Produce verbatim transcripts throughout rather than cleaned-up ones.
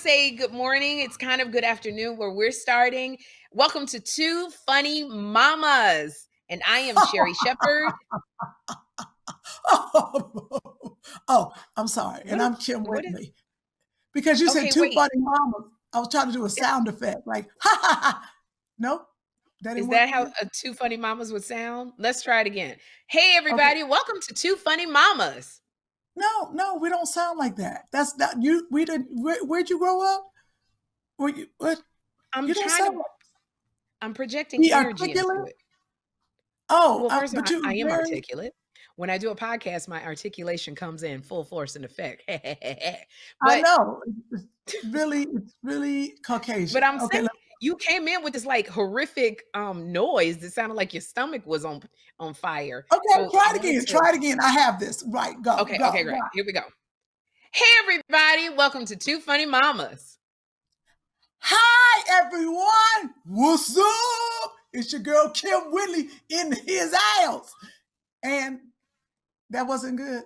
say good morning. It's kind of good afternoon where we're starting. Welcome to Two Funny Mamas. And I am Sherri Shepherd. oh, oh, I'm sorry. And I'm Kym Whitley. Because you okay, said two wait. funny mamas. I was trying to do a sound effect like, ha, ha, ha. No? That Is that how a Two Funny Mamas would sound? Let's try it again. Hey, everybody. Okay. Welcome to Two Funny Mamas. No, no, we don't sound like that. That's not you. We didn't. Where, where'd you grow up? Were you? What? I'm you trying to. Like, I'm projecting energy into it. Oh, well, first uh, of all, I, I am very... articulate. When I do a podcast, my articulation comes in full force and effect. but, I know. It's really, it's really Caucasian. But I'm okay, saying you came in with this like horrific um noise that sounded like your stomach was on on fire. Okay, so try it again. To... Try it again. I have this. Right. Go. Okay. Go, okay. Great. Right. Here we go. Hey, everybody! Welcome to Two Funny Mamas. Hi, everyone. What's up? It's your girl Kym Whitley in his house, and. That wasn't good.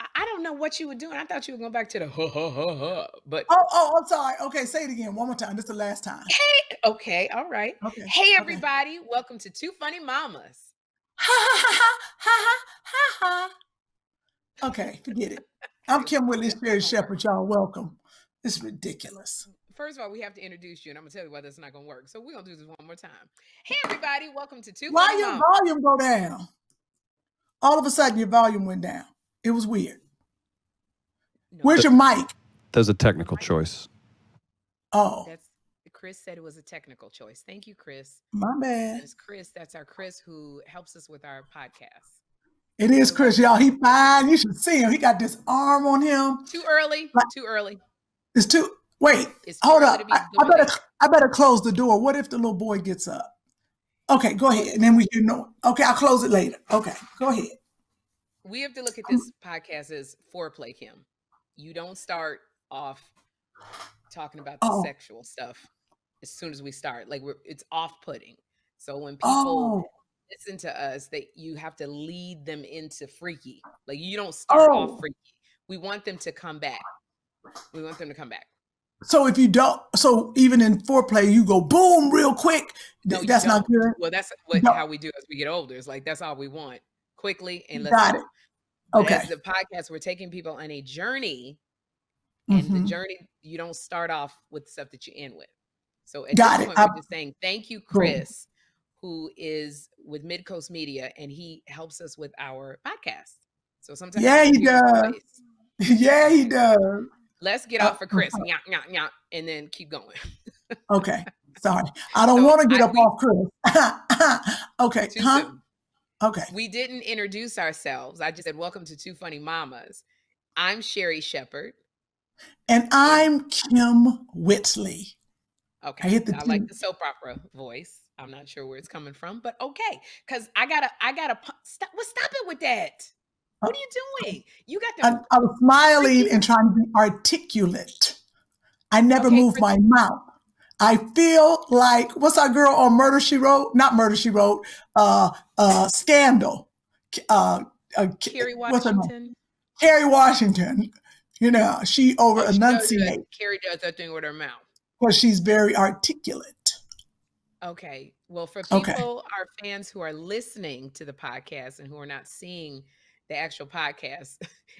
I don't know what you were doing. I thought you were going back to the ha, ha, ha, ha, but. Oh, oh, I'm sorry. Okay, say it again one more time. This is the last time. Hey, okay, all right. Okay. Hey, everybody. Okay. Welcome to Two Funny Mamas. Ha, ha, ha, ha, ha, ha, ha. Okay, forget it. I'm Kym Whitley, Sherri Shepherd, y'all. Welcome. This is ridiculous. First of all, we have to introduce you, and I'm going to tell you why that's not going to work. So we're going to do this one more time. Hey, everybody. Welcome to Two Funny Mamas. Why your volume go down? All of a sudden, your volume went down. It was weird. No. Where's the, your mic? There's a technical choice. Oh. That's, Chris said it was a technical choice. Thank you, Chris. My bad. It's Chris. That's our Chris who helps us with our podcast. It is Chris, y'all. He fine. You should see him. He got this arm on him. Too early. Like, too early. It's too, wait, it's hold up. I, I, better, I better close the door. What if the little boy gets up? Okay, go ahead. And then we hear no. Okay, I'll close it later. Okay, go ahead. We have to look at this podcast as foreplay, Kym. You don't start off talking about the oh. sexual stuff as soon as we start. Like, we're, it's off-putting. So when people oh. listen to us, they, you have to lead them into freaky. Like, you don't start oh. off freaky. We want them to come back. We want them to come back. So if you don't, so even in foreplay, you go boom real quick. No, that's don't. not good. Well, that's what, no. how we do as we get older. It's like, that's all we want. Quickly and let's Got it. Okay. As the podcast, we're taking people on a journey. And mm-hmm. the journey, you don't start off with stuff that you end with. So at Got this point, it. we're I, just saying, thank you, Chris, cool. who is with Midcoast Media, and he helps us with our podcast. So sometimes- Yeah, he does. Yeah, he does. Let's get uh, off for Chris, uh, nyah, nyah, nyah, and then keep going. Okay, sorry. I don't so want to get I, up we, off Chris. okay, huh? Soon. Okay. We didn't introduce ourselves. I just said, welcome to Two Funny Mamas. I'm Sherri Shepherd. And I'm Kym Whitley. Okay, I, hit the I like the soap opera voice. I'm not sure where it's coming from, but okay. Because I got to, I got to, stop, well, stop it with that. What are you doing? You got the. I, I was smiling and trying to be articulate. I never okay, move my mouth. I feel like what's our girl on Murder She Wrote? Not Murder She Wrote. Uh, uh, Scandal. Uh, uh, Kerry Washington. Kerry Washington. You know, she over enunciates. Kerry does that thing with her mouth. Well, she's very articulate. Okay. Well, for people, okay. our fans who are listening to the podcast and who are not seeing. The actual podcast.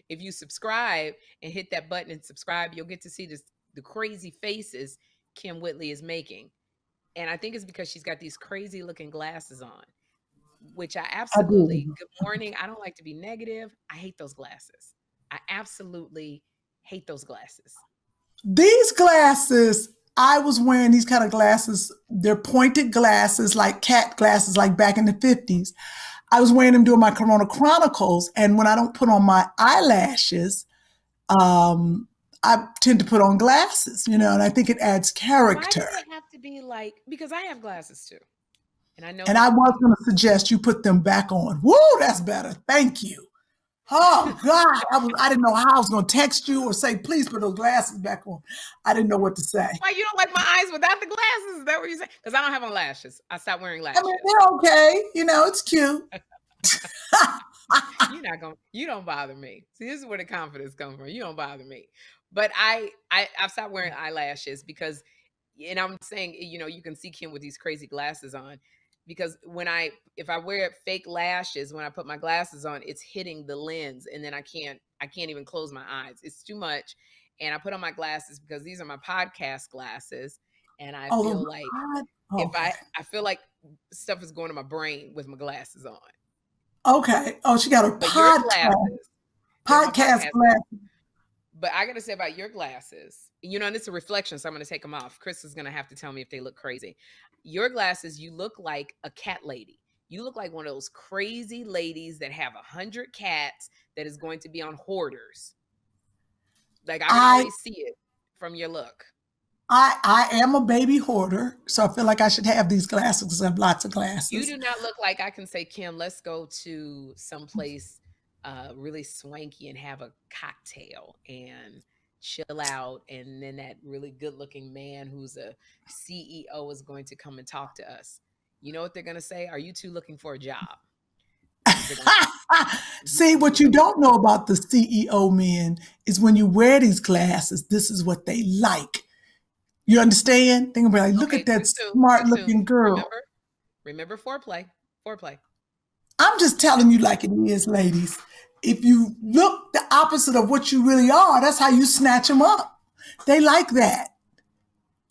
If you subscribe and hit that button and subscribe, you'll get to see this, the crazy faces Kym Whitley is making. And I think it's because she's got these crazy looking glasses on, which I absolutely, I good morning. I don't like to be negative. I hate those glasses. I absolutely hate those glasses. These glasses, I was wearing these kind of glasses. They're pointed glasses, like cat glasses, like back in the fifties. I was wearing them during my Corona Chronicles, and when I don't put on my eyelashes, um, I tend to put on glasses, you know, and I think it adds character. Why does it have to be like, because I have glasses too. And I know. And I was going to suggest you put them back on. Woo, that's better. Thank you. Oh, God. I, was, I didn't know how I was going to text you or say, please put those glasses back on. I didn't know what to say. Why you don't like my eyes without the glasses? Is that what you say? Because I don't have on lashes. I stopped wearing lashes. I mean, they're okay. You know, it's cute. You're not gonna, you don't bother me. See, this is where the confidence comes from. You don't bother me. But I, I, I've stopped wearing eyelashes because, and I'm saying, you know, you can see Kym with these crazy glasses on, because when I, if I wear fake lashes, when I put my glasses on, it's hitting the lens, and then I can't, I can't even close my eyes. It's too much. And I put on my glasses because these are my podcast glasses. And I oh, feel like oh. if I, I feel like stuff is going to my brain with my glasses on. Okay. Oh, she got a podcast. Glasses, podcast glasses. But I got to say about your glasses, you know, and it's a reflection, so I'm going to take them off. Chris is going to have to tell me if they look crazy. Your glasses, you look like a cat lady. You look like one of those crazy ladies that have a hundred cats that is going to be on Hoarders. Like I can I, always see it from your look. I, I am a baby hoarder, so I feel like I should have these glasses because I have lots of glasses. You do not look like I can say, Kym, let's go to someplace uh, really swanky and have a cocktail and chill out. And then that really good looking man who's a C E O is going to come and talk to us. You know what they're going to say? Are you two looking for a job? See, what you don't know about the C E O men is when you wear these glasses, this is what they like. You understand? Think about it. Look okay, at that smart looking girl. Remember, remember foreplay. Foreplay. I'm just telling you like it is, ladies. If you look the opposite of what you really are, that's how you snatch them up. They like that.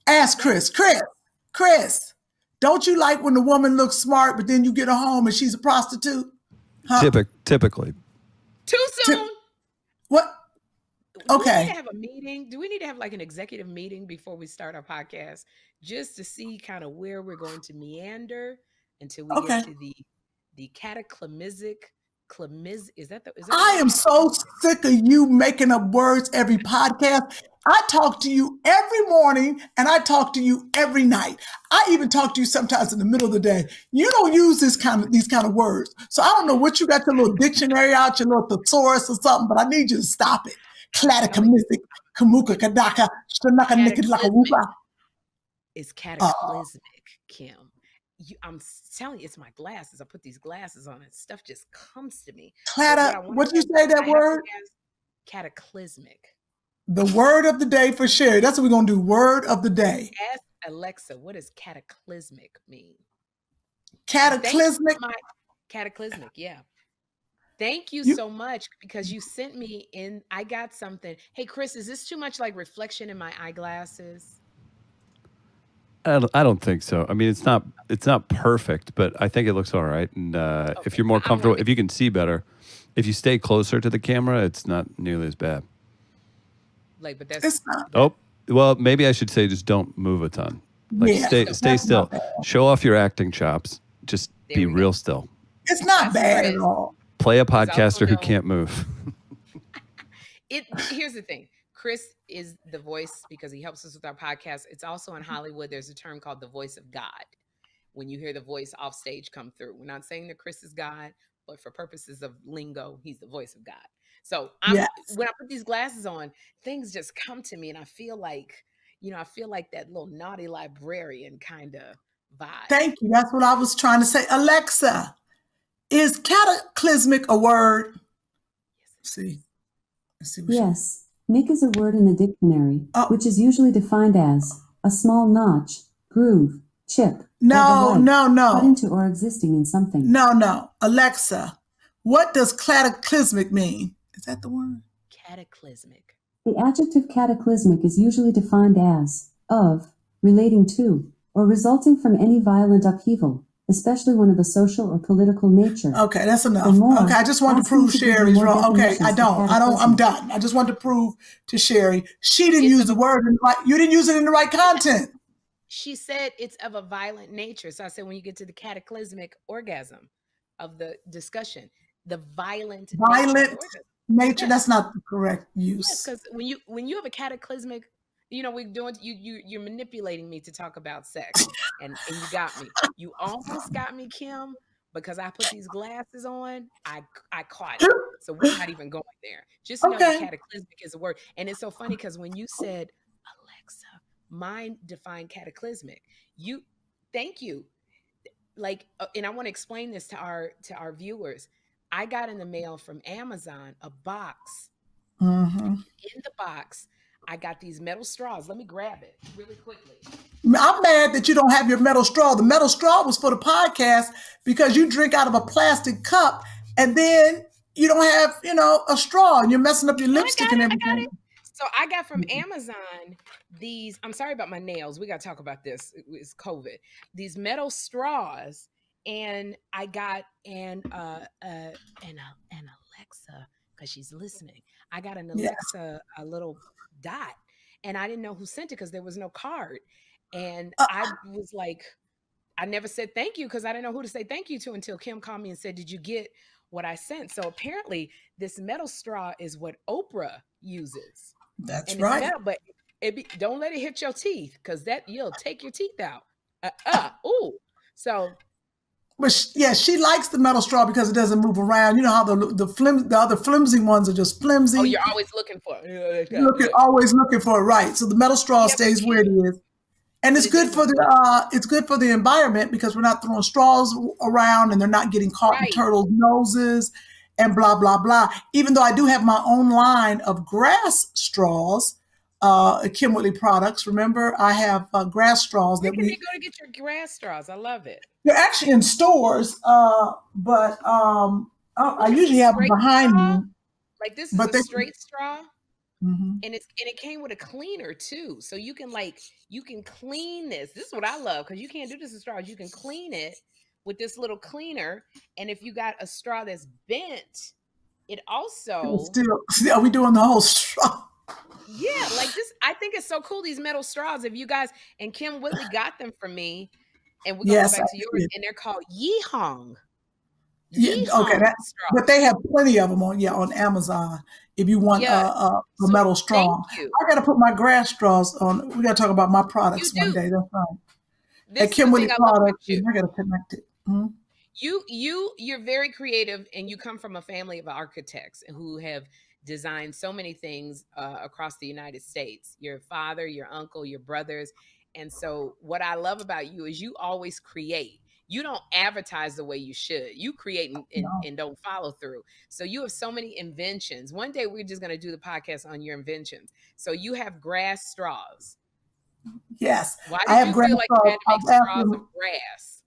Ask Chris. Chris, Chris, don't you like when the woman looks smart, but then you get her home and she's a prostitute? Huh? Typic, typically. Too soon. Tip what? Okay. Do we need to have a meeting? Do we need to have like an executive meeting before we start our podcast, just to see kind of where we're going to meander until we okay. get to the the cataclysmic climiz? Is that the? Is that I the am so sick of you making up words every podcast. I talk to you every morning and I talk to you every night. I even talk to you sometimes in the middle of the day. You don't use this kind of, these kind of words. So I don't know what you got your little dictionary out, your little thesaurus or something, but I need you to stop it. Cataclysmic. Kamuka Kadaka. It's cataclysmic, Kym. You, I'm telling you, it's my glasses. I put these glasses on and stuff just comes to me. Clata, so what you say that word? Cataclysmic. The word of the day for Sherri. That's what we're going to do. Word of the day. Ask Alexa, what does cataclysmic mean? Cataclysmic? My, cataclysmic, yeah. Thank you, you so much because you sent me in. I got something. Hey, Chris, is this too much like reflection in my eyeglasses? I don't, I don't think so. I mean, it's not it's not perfect, but I think it looks all right. And uh, okay. if you're more comfortable, if you can see better, if you stay closer to the camera, it's not nearly as bad. Like, but that's not. Oh, well, maybe I should say just don't move a ton. Like yeah, stay stay still. Show off your acting chops. Just there be real go. still. It's not that's bad crazy. at all. Play a podcaster who can't move. it here's the thing. Chris is the voice because he helps us with our podcast. It's also in Hollywood. There's a term called the voice of God. When you hear the voice off stage come through. We're not saying that Chris is God, but for purposes of lingo, he's the voice of God. So I'm, yes. when I put these glasses on, things just come to me and I feel like, you know, I feel like that little naughty librarian kind of vibe. Thank you. That's what I was trying to say. Alexa, is cataclysmic a word? Let's see. Let's see what yes. Nick is a word in the dictionary, oh. which is usually defined as a small notch, groove, chip. No, like, no, no. Cut into or existing in something. No, no. Alexa, what does cataclysmic mean? Is that the word? Cataclysmic. The adjective cataclysmic is usually defined as, of, relating to, or resulting from any violent upheaval, especially one of a social or political nature. Okay, that's enough. More, okay, I just want to prove Sherri's wrong. Okay, I don't. I don't. I'm done. I just want to prove to Sherri she didn't it's use the word. In the right, you didn't use it in the right content. She said it's of a violent nature. So I said when you get to the cataclysmic orgasm of the discussion, the violent violent. Nature Nature, yes. that's not the correct use. Yes, because when you when you have a cataclysmic, you know, we're doing you you you're manipulating me to talk about sex, and, and you got me. You almost got me, Kym, because I put these glasses on. I I caught it, so we're not even going there. Just know okay. cataclysmic is a word, and it's so funny because when you said Alexa, mine defined cataclysmic. You, thank you, like, uh, and I want to explain this to our to our viewers. I got in the mail from Amazon a box. Mm-hmm. In the box, I got these metal straws. Let me grab it really quickly. I'm mad that you don't have your metal straw. The metal straw was for the podcast because you drink out of a plastic cup and then you don't have, you know, a straw and you're messing up your lipstick and everything. So I got from Amazon these, I'm sorry about my nails. We got to talk about this. It's COVID. These metal straws, and I got an, uh, uh, an, an Alexa, because she's listening. I got an Alexa, yeah. a little dot, and I didn't know who sent it because there was no card. And uh, I was like, I never said thank you because I didn't know who to say thank you to until Kym called me and said, did you get what I sent? So apparently this metal straw is what Oprah uses. That's and right. Metal, but it be, don't let it hit your teeth because that you'll take your teeth out. Uh, uh, ooh. So. But she, yeah, she likes the metal straw because it doesn't move around. You know how the the, flim, the other flimsy ones are just flimsy. Oh, you're always looking for it. You're looking, always looking for it, right? So the metal straw yep. stays where it is, and it's good for the uh, it's good for the environment because we're not throwing straws around and they're not getting caught right. in turtles' noses and blah blah blah. Even though I do have my own line of grass straws. Uh, Kym Whitley products. Remember, I have uh, grass straws. That Where can we, you go to get your grass straws? I love it. They're actually in stores, uh, but um, I, I usually have them behind straw? me. Like this is but a they, straight straw, mm-hmm. and it's and it came with a cleaner too, so you can like you can clean this. This is what I love because you can't do this in straws. You can clean it with this little cleaner, and if you got a straw that's bent, it also still. Are we doing the whole straw? Yeah, like this. I think it's so cool, these metal straws. If you guys, and Kym Whitley got them for me, and we're going yes, go back to yours, did. and they're called Yeehong. Yeehong yeah, okay, that, but they have plenty of them on yeah on Amazon if you want yeah. uh, uh, a so metal straw. I got to put my grass straws on. We got to talk about my products one day. That's right. This Kym Whitley products. I got to connect it. Hmm? You you you're very creative, and you come from a family of architects who have designed so many things uh, across the United States, your father, your uncle, your brothers. And so what I love about you is you always create. You don't advertise the way you should. You create and, and, and don't follow through. So you have so many inventions. One day we're just gonna do the podcast on your inventions. So you have grass straws. Yes, Why did I have you grass feel like straws. You had to make straws of grass?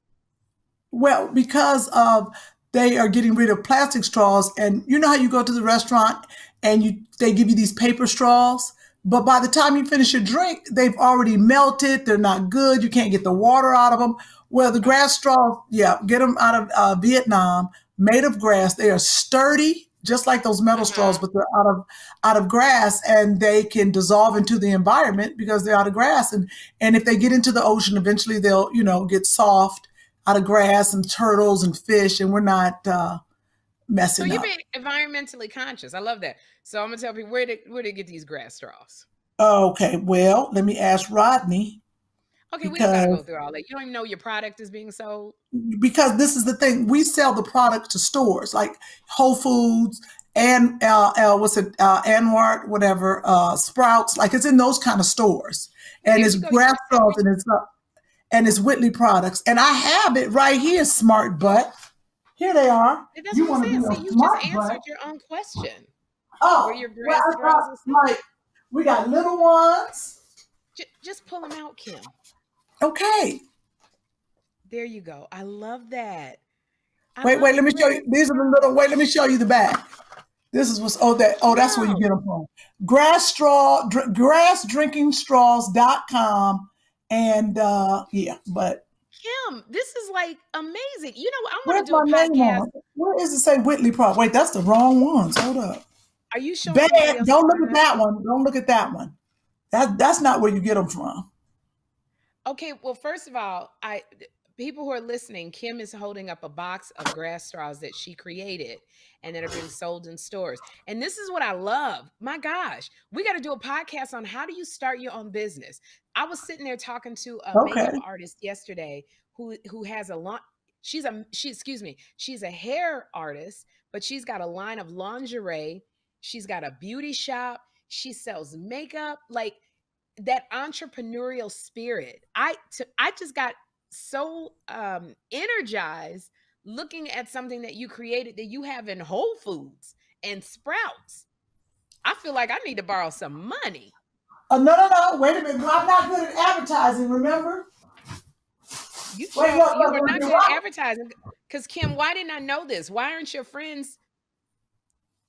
Well, because of, they are getting rid of plastic straws. And you know how you go to the restaurant and you they give you these paper straws, but by the time you finish your drink, they've already melted. They're not good. You can't get the water out of them. Well, the grass straws, yeah, get them out of uh, Vietnam, made of grass. They are sturdy, just like those metal mm-hmm. straws, but they're out of out of grass, and they can dissolve into the environment because they're out of grass. And and if they get into the ocean, eventually they'll you know get soft. Out of grass and turtles and fish, and we're not uh, messing up. So you've been environmentally conscious. I love that. So I'm gonna tell people where did where did you get these grass straws? Okay, well, let me ask Rodney. Okay, we don't gotta go through all that. You don't even know your product is being sold because this is the thing. We sell the product to stores like Whole Foods and uh, uh, what's it, uh, Anwart, whatever, uh, Sprouts. Like it's in those kind of stores, and it's grass straws, and it's up. And it's Whitley products. And I have it right here, Smart Butt. Here they are. That's you what I'm saying. So you just answered butt. your own question. Oh, your well, I like, we got little ones. J just pull them out, Kym. Okay. There you go. I love that. I wait, love wait, let me show you. These are the little, wait, let me show you the back. This is what's, oh, that, oh that's wow. where you get them from. Grass straw, dr grass drinking straws dot com. And uh yeah, but Kym, this is like amazing. You know, I want to do a podcast. Where is it say Whitley product? Wait, that's the wrong ones. Hold up. Are you sure? Bad. Don't look at that one. Don't look at that one. That that's not where you get them from. Okay. Well, first of all, I people who are listening, Kym is holding up a box of grass straws that she created and that are being sold in stores. And this is what I love. My gosh, we got to do a podcast on how do you start your own business. I was sitting there talking to a okay. makeup artist yesterday who who has a lot. She's a she. Excuse me. She's a hair artist, but she's got a line of lingerie. She's got a beauty shop. She sells makeup. Like that entrepreneurial spirit. I to, I just got so um, energized looking at something that you created that you have in Whole Foods and Sprouts. I feel like I need to borrow some money. Oh, no, no, no. Wait a minute. I'm not good at advertising, remember? You, wait, wait, wait, you were not good at advertising. Because, Kym, why didn't I know this? Why aren't your friends?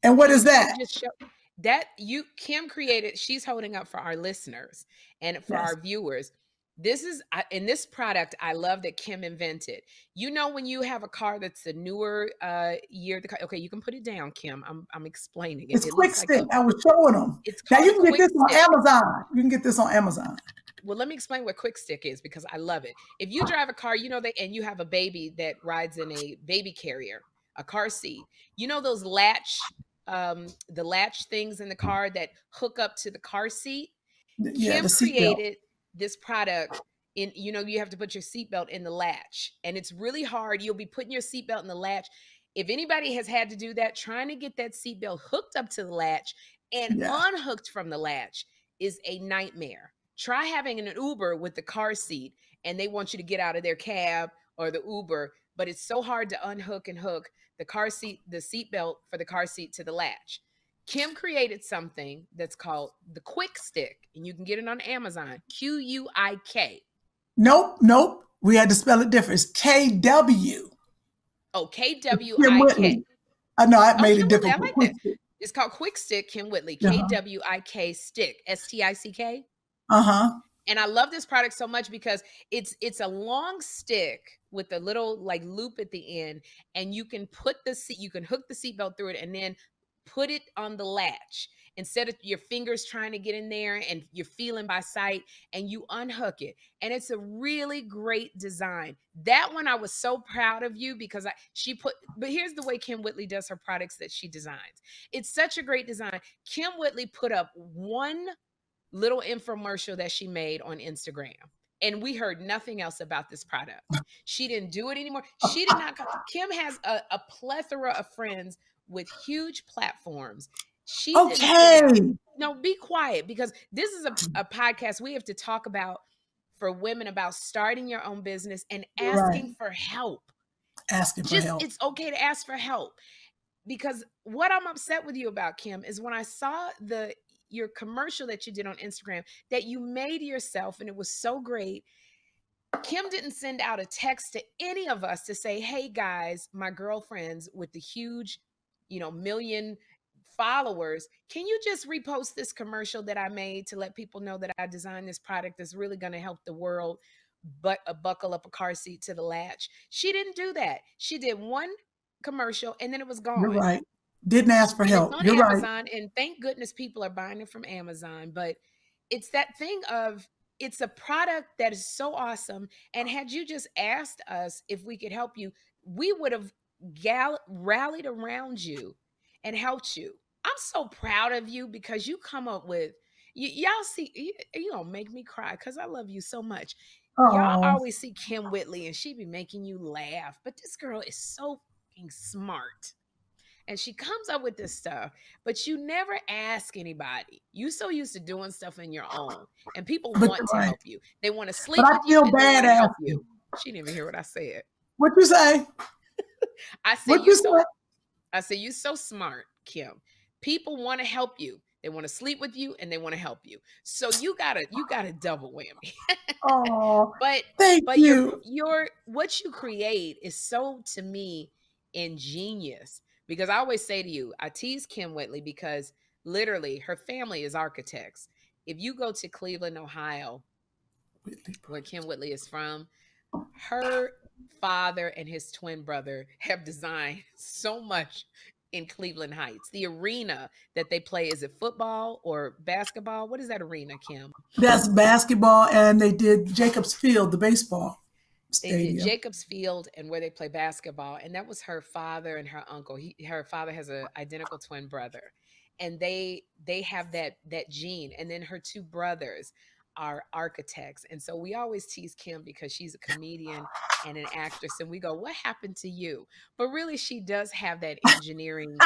And what is that? Just show, that you, Kym created, she's holding up for our listeners and for yes. our viewers. This is, in this product, I love that Kym invented. You know, when you have a car that's the newer uh, year, the car, okay, you can put it down, Kym. I'm, I'm explaining it. It's it Quick Stick. Like a, I was showing them. It's now you can get this on Amazon. You can get this on Amazon. Well, let me explain what Quick Stick is because I love it. If you drive a car, you know, that, and you have a baby that rides in a baby carrier, a car seat, you know, those latch, um, the latch things in the car that hook up to the car seat. Yeah, Kym created this product in, you know, you have to put your seatbelt in the latch and it's really hard. You'll be putting your seatbelt in the latch. If anybody has had to do that, trying to get that seatbelt hooked up to the latch and yeah. unhooked from the latch is a nightmare. Try having an Uber with the car seat and they want you to get out of their cab or the Uber, but it's so hard to unhook and hook the car seat, the seatbelt for the car seat to the latch. Kym created something that's called the Quick Stick, and you can get it on Amazon. Q U I K. Nope, nope. We had to spell it different. It's K W. Oh, K W I K. I know, I made it different. I like that. It's called Quick Stick, Kym Whitley. K W I K stick. S T I C K. Uh-huh. And I love this product so much because it's it's a long stick with a little like loop at the end, and you can put the seat, you can hook the seatbelt through it, and then put it on the latch instead of your fingers trying to get in there and you're feeling by sight, and you unhook it. And it's a really great design. That one I was so proud of you because I, she put, but here's the way Kym Whitley does her products that she designs. It's such a great design. Kym Whitley put up one little infomercial that she made on Instagram. And we heard nothing else about this product. She didn't do it anymore. She did not. Kym has a, a plethora of friends with huge platforms. She okay. No, be quiet because this is a, a podcast we have to talk about for women about starting your own business and asking right. for help. Asking Just, for help. It's okay to ask for help because what I'm upset with you about, Kym, is when I saw the your commercial that you did on Instagram that you made yourself and it was so great. Kym didn't send out a text to any of us to say, hey guys, my girlfriends with the huge you know, million followers. Can you just repost this commercial that I made to let people know that I designed this product that's really going to help the world, but a buckle up a car seat to the latch? She didn't do that. She did one commercial and then it was gone. You're right. Didn't ask for help. You're Amazon, right. And thank goodness people are buying it from Amazon, but it's that thing of, it's a product that is so awesome. And had you just asked us if we could help you, we would have Gal rallied around you and helped you. I'm so proud of you because you come up with y'all see you, you don't make me cry because I love you so much. Y'all always see Kym Whitley and she be making you laugh, but this girl is so fucking smart and she comes up with this stuff, but you never ask anybody. You so used to doing stuff on your own and people but want to right. help you. They want to sleep but with I feel you bad after you. She didn't even hear what I said. What'd you say? I say you so, I say you're so smart, Kym. People want to help you. They want to sleep with you and they want to help you. So you gotta you gotta double whammy. Oh, but thank but you. Your, your what you create is so to me ingenious because I always say to you, I tease Kym Whitley because literally her family is architects. If you go to Cleveland, Ohio, where Kym Whitley is from, her father and his twin brother have designed so much in Cleveland Heights. The arena that they play, is it football or basketball? What is that arena, Kym? That's basketball, and they did Jacobs Field, the baseball stadium. They did Jacobs Field and where they play basketball, and that was her father and her uncle. He, her father has an identical twin brother, and they they have that that gene. And then her two brothers are architects. And so we always tease Kym because she's a comedian and an actress. And we go, what happened to you? But really she does have that engineering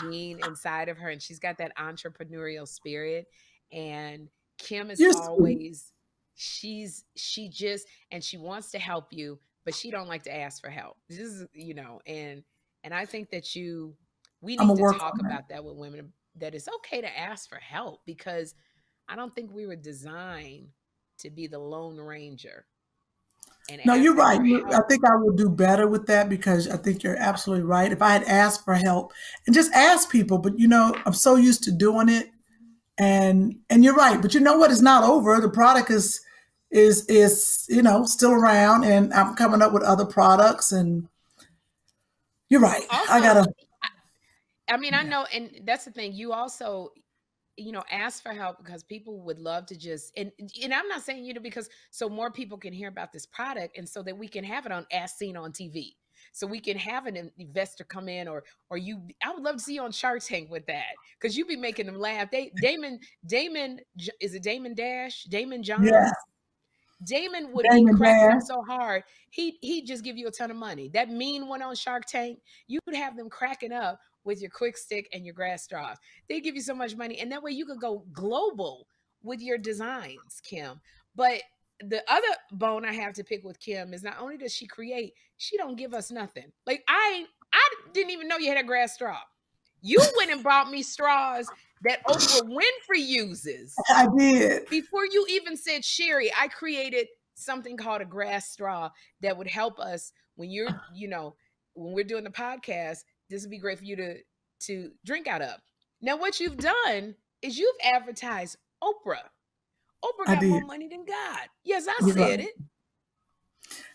gene inside of her. And she's got that entrepreneurial spirit. And Kym is You're always, sweet. she's, she just, and she wants to help you, but she don't like to ask for help. This is, you know, and and I think that you, we need to talk about that with women, that it's okay to ask for help, because I don't think we were designed to be the Lone Ranger. No, you're right. I think I will do better with that, because I think you're absolutely right. If I had asked for help and just asked people, but you know, I'm so used to doing it, and and you're right. But you know what? It's not over. The product is is is you know still around, and I'm coming up with other products. And you're right. Also, I gotta. I, I mean, yeah. I know, and that's the thing. You also, you know, ask for help, because people would love to just, and, and I'm not saying, you know, because so more people can hear about this product, and so that we can have it on As Seen on T V. So we can have an investor come in, or, or you, I would love to see you on Shark Tank with that, because you be making them laugh. They, Damon, Damon, is it Damon Dash? Damon Johnson? Yeah. Damon would be cracking up so hard. He, he'd just give you a ton of money. That mean one on Shark Tank, you would have them cracking up with your Quick Stick and your Grass Straws. They give you so much money. And that way you could go global with your designs, Kym. But the other bone I have to pick with Kym is, not only does she create, she don't give us nothing. Like, I I didn't even know you had a grass straw. You went and bought me straws that Oprah Winfrey uses. I did. Before you even said, Sherri, I created something called a grass straw that would help us when you're, you know, when we're doing the podcast. This would be great for you to, to drink out of. Now, what you've done is you've advertised Oprah. Oprah got more money than God. Yes, I you're said right. it.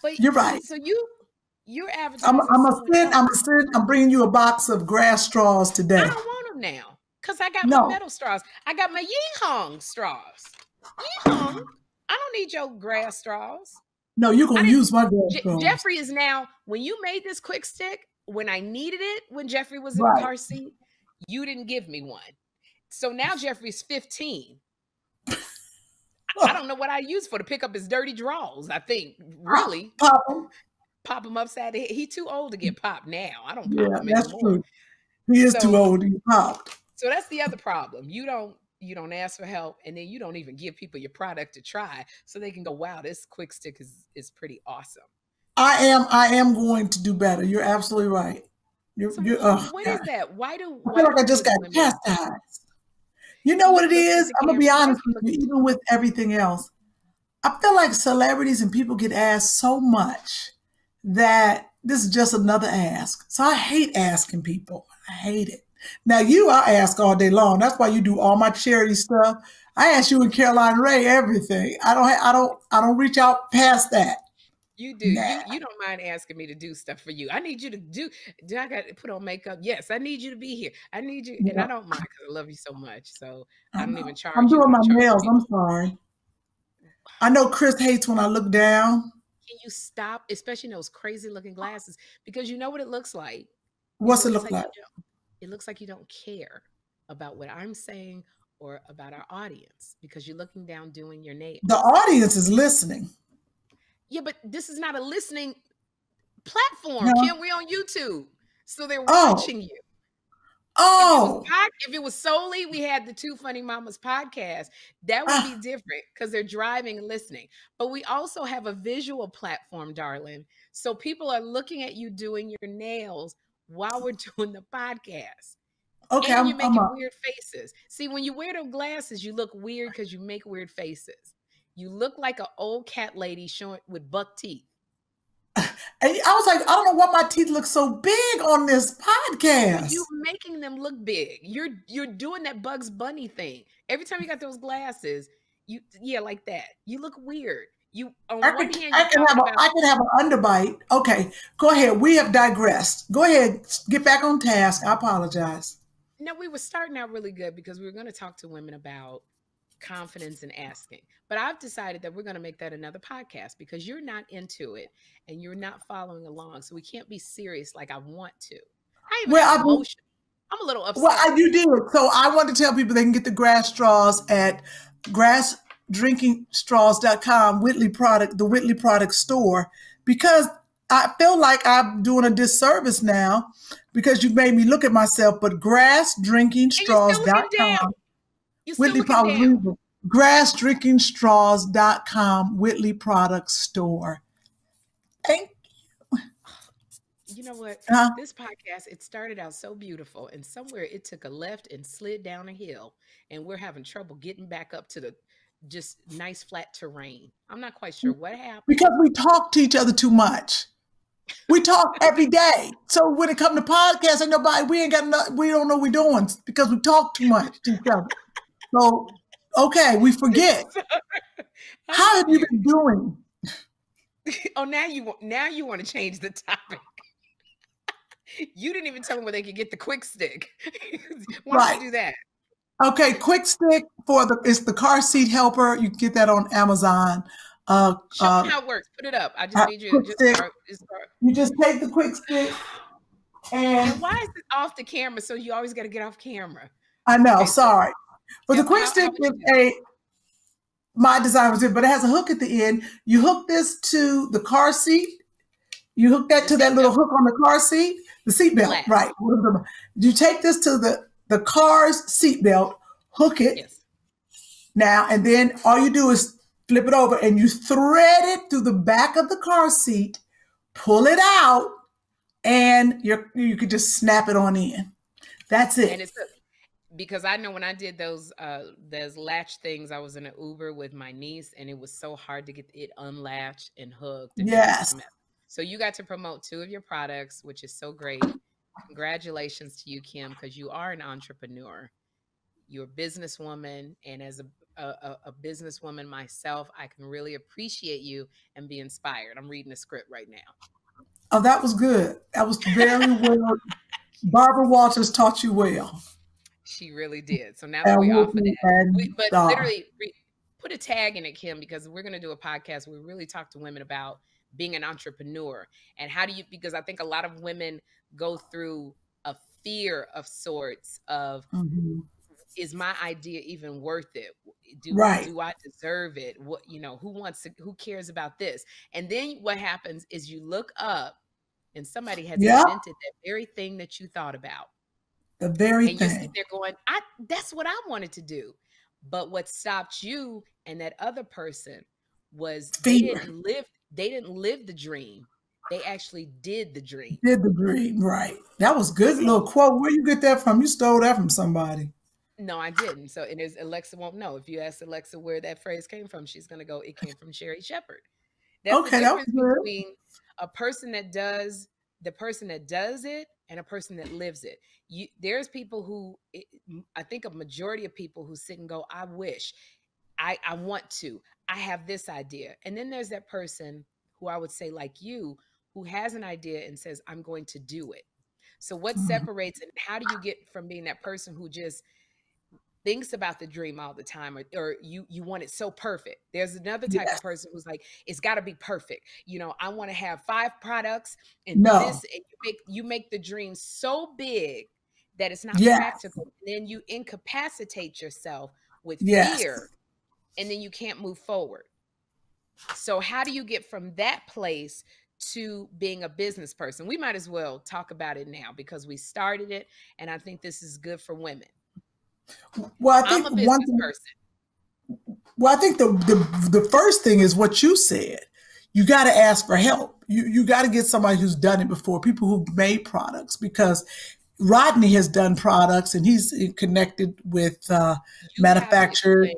But you're right. So you, you're advertising. I'm, I'm a send, I'm a send, I'm bringing you a box of grass straws today. I don't want them now, because I got no. my metal straws. I got my Yeehong straws. Yeehong. I don't need your grass straws. No, you're going to use my grass Je straws. Jeffrey is now, when you made this Quick Stick, when I needed it, when Jeffrey was in right. the car seat, you didn't give me one. So now Jeffrey's fifteen. I don't know what I use for to pick up his dirty drawers, I think, really. Pop him. Pop him upside the head. He's too old to get popped now. I don't pop yeah, him that's anymore. True. He is so, too old to get popped. So that's the other problem. You don't you don't ask for help, and then you don't even give people your product to try, so they can go, wow, this Quick Stick is, is pretty awesome. I am. I am going to do better. You're absolutely right. You're, so you're, uh, what God. is that? Why do why I feel like I just got chastised? You know what it is? I'm gonna be honest with you. Even with everything else, I feel like celebrities and people get asked so much that this is just another ask. So I hate asking people. I hate it. Now you, I ask all day long. That's why you do all my charity stuff. I ask you and Caroline Ray everything. I don't. I don't. I don't reach out past that. You do. Nah. You, you don't mind asking me to do stuff for you. I need you to do. Do I got to put on makeup? Yes, I need you to be here. I need you, yeah. and I don't mind, because I love you so much. So I, I don't know. even charge. I'm doing you. my I'm nails. You. I'm sorry. I know Chris hates when I look down. Can you stop, especially in those crazy looking glasses? Because you know what it looks like. What's it, it look like? like? It looks like you don't care about what I'm saying or about our audience, because you're looking down doing your nails. The audience is listening. Yeah, but this is not a listening platform. No. Kym, we're on YouTube, so they're oh. watching you. Oh, if it, was, if it was solely we had the Two Funny Mamas podcast, that would ah. be different, because they're driving and listening. But we also have a visual platform, darling. So people are looking at you doing your nails while we're doing the podcast. Okay, and I'm, you're making I'm weird faces. See, when you wear those glasses, you look weird because you make weird faces. You look like an old cat lady showing with buck teeth. And I was like, I don't know why my teeth look so big on this podcast. You're making them look big. You're you're doing that Bugs Bunny thing. Every time you got those glasses, you yeah, like that. You look weird. You on I one could, hand, I can have a, I can have an underbite. Okay, go ahead. We have digressed. Go ahead, get back on task. I apologize. No, we were starting out really good, because we were going to talk to women about confidence in asking, but I've decided that we're going to make that another podcast, because you're not into it and you're not following along, so we can't be serious like I want to. I even well, I'm, I'm a little upset. Well, I, you did. So I want to tell people they can get the grass straws at grass drinking straws dot com, Whitley product, the Whitley product store, because I feel like I'm doing a disservice now, because you made me look at myself. But grass drinking straws dot com. Whitley Products, grass drinking straws dot com, Whitley Products Store. Thank know what? Uh-huh. This podcast, it started out so beautiful, and somewhere it took a left and slid down a hill, and we're having trouble getting back up to the just nice flat terrain. I'm not quite sure what happened. Because we talk to each other too much. We talk every day. So when it comes to podcasts, ain't nobody, we ain't got no, we don't know what we're doing because we talk too much to each other. So, okay, we forget. How, How have you been doing? Oh, now you want, now you want to change the topic. You didn't even tell them where they could get the Quick Stick. Why right. don't you do that? Okay, Quick Stick for the, it's the car seat helper. You can get that on Amazon. Uh, Show uh, me how it works. Put it up. I just uh, need you to just start, just start. You just take the Quick Stick. And, and why is it off the camera? So you always got to get off camera. I know. Okay, sorry. But yeah, the Quick Stick is a, my design was it, but it has a hook at the end. You hook this to the car seat. You hook that the to that little belt. hook on the car seat, the seat belt, Glass. right? You take this to the, the car's seat belt, hook it yes. now, and then all you do is flip it over and you thread it through the back of the car seat, pull it out, and you're, you could just snap it on in. That's it. And it's because I know when I did those uh, those latch things, I was in an Uber with my niece, and it was so hard to get it unlatched and hooked. And yes. So you got to promote two of your products, which is so great. Congratulations to you, Kym, because you are an entrepreneur. You're a businesswoman, and as a A, a businesswoman myself, I can really appreciate you and be inspired. I'm reading a script right now. Oh, that was good. That was very well. Barbara Walters taught you well. She really did. So now that we're off of that, we, but uh, literally re, put a tag in it, Kym, because we're going to do a podcast where we really talk to women about being an entrepreneur and how do you, because I think a lot of women go through a fear of sorts of, mm-hmm. is my idea even worth it? Do, right. do I deserve it? What, you know, who wants to, who cares about this? And then what happens is you look up and somebody has yep. invented that very thing that you thought about. The very and thing. You sit there going, I, that's what I wanted to do. But what stopped you and that other person was they didn't live, they didn't live the dream. They actually did the dream. Did the dream, right. That was good little quote. Where you get that from? You stole that from somebody. No, I didn't. So it is Alexa won't know. If you ask Alexa where that phrase came from, she's going to go, it came from Sherri Shepherd. That's okay, the difference that between a person that does, the person that does it and a person that lives it. You, there's people who, it, I think a majority of people who sit and go, I wish, I, I want to, I have this idea. And then there's that person who I would say like you, who has an idea and says, I'm going to do it. So what mm-hmm. separates and how do you get from being that person who just thinks about the dream all the time, or, or you you want it so perfect. There's another type yes. of person who's like, it's got to be perfect. You know, I want to have five products and no. this, and you make you make the dream so big that it's not yes. practical. And then you incapacitate yourself with yes. fear, and then you can't move forward. So how do you get from that place to being a business person? We might as well talk about it now because we started it, and I think this is good for women. Well, I think one thing, person. Well, I think the, the the first thing is what you said. You got to ask for help. You you got to get somebody who's done it before, people who've made products, because Rodney has done products and he's connected with uh, manufacturers.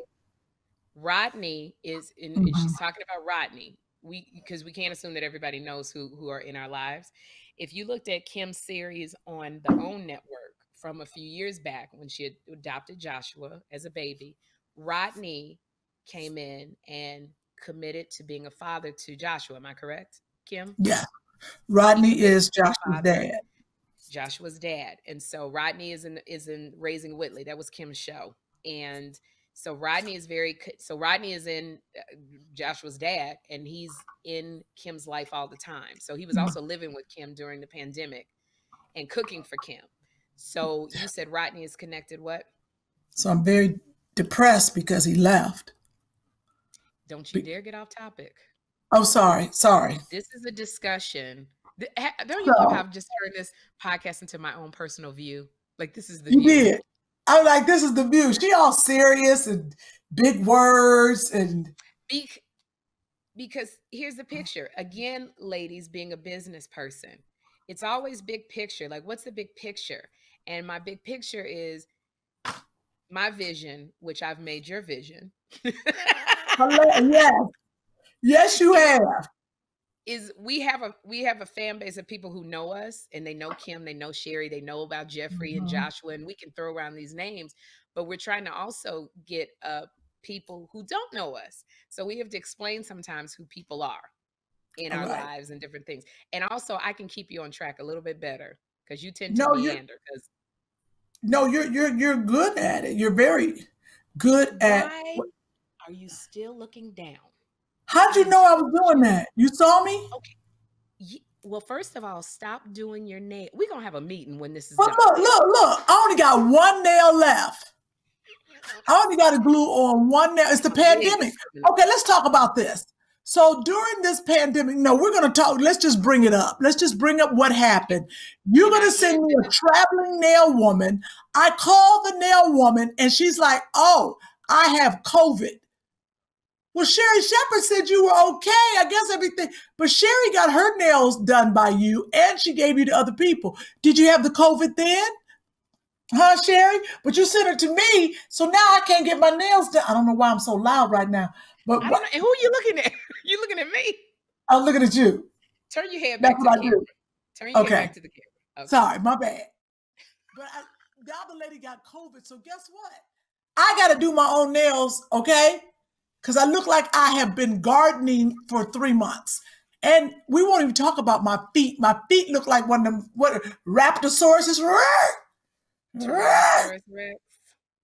Rodney is in. Mm-hmm. She's talking about Rodney. We because we can't assume that everybody knows who who are in our lives. If you looked at Kym's series on the OWN Network from a few years back when she had adopted Joshua as a baby, Rodney came in and committed to being a father to Joshua. Am I correct, Kym? Yeah. Rodney is Joshua's dad. Joshua's dad. And so Rodney is in, is in Raising Whitley. That was Kym's show. And so Rodney is very, so Rodney is in Joshua's dad and he's in Kym's life all the time. So he was also living with Kym during the pandemic and cooking for Kym. So you said Rodney is connected what? So I'm very depressed because he left. Don't you dare get off topic. Oh, sorry. Sorry. This is a discussion. Don't you love how I've just turned this podcast into my own personal view? Like this is the view. You did. I'm like, this is the view. She all serious and big words and. Be because here's the picture. Again, ladies, being a business person. it's always big picture. Like, what's the big picture? And my big picture is my vision, which I've made your vision. Yes. Yes, you have. Is we have a we have a fan base of people who know us, and they know Kym, they know Sherri, they know about Jeffrey mm-hmm. and Joshua, and we can throw around these names, but we're trying to also get uh, people who don't know us. So we have to explain sometimes who people are in All our right. lives and different things. And also I can keep you on track a little bit better because you tend to no, meander. You're, no, you're, you're, you're good at it. You're very good at Why are you still looking down? How'd you know I was doing that? You saw me? Okay. Yeah. Well, first of all, stop doing your nail. We're going to have a meeting when this is well, done. Look, look, look. I only got one nail left. I only got to glue on one nail. It's the pandemic. Okay, let's talk about this. So during this pandemic, no, we're going to talk. Let's just bring it up. Let's just bring up what happened. You're going to send me a traveling nail woman. I call the nail woman, and she's like, oh, I have COVID. Well, Sherri Shepherd said you were okay. I guess everything. But Sherri got her nails done by you, and she gave you to other people. Did you have the COVID then? Huh, Sherri? But you sent it to me, so now I can't get my nails done. I don't know why I'm so loud right now. But I don't know, who are you looking at? You looking at me? I'm looking at you. Turn your head back That's to what the I camera. Do. Turn your okay. head back to the camera. Okay. Sorry, my bad. But I, the other lady got COVID, so guess what? I got to do my own nails, okay? Because I look like I have been gardening for three months. And we won't even talk about my feet. My feet look like one of them, what, Raptosaurus. Yeah,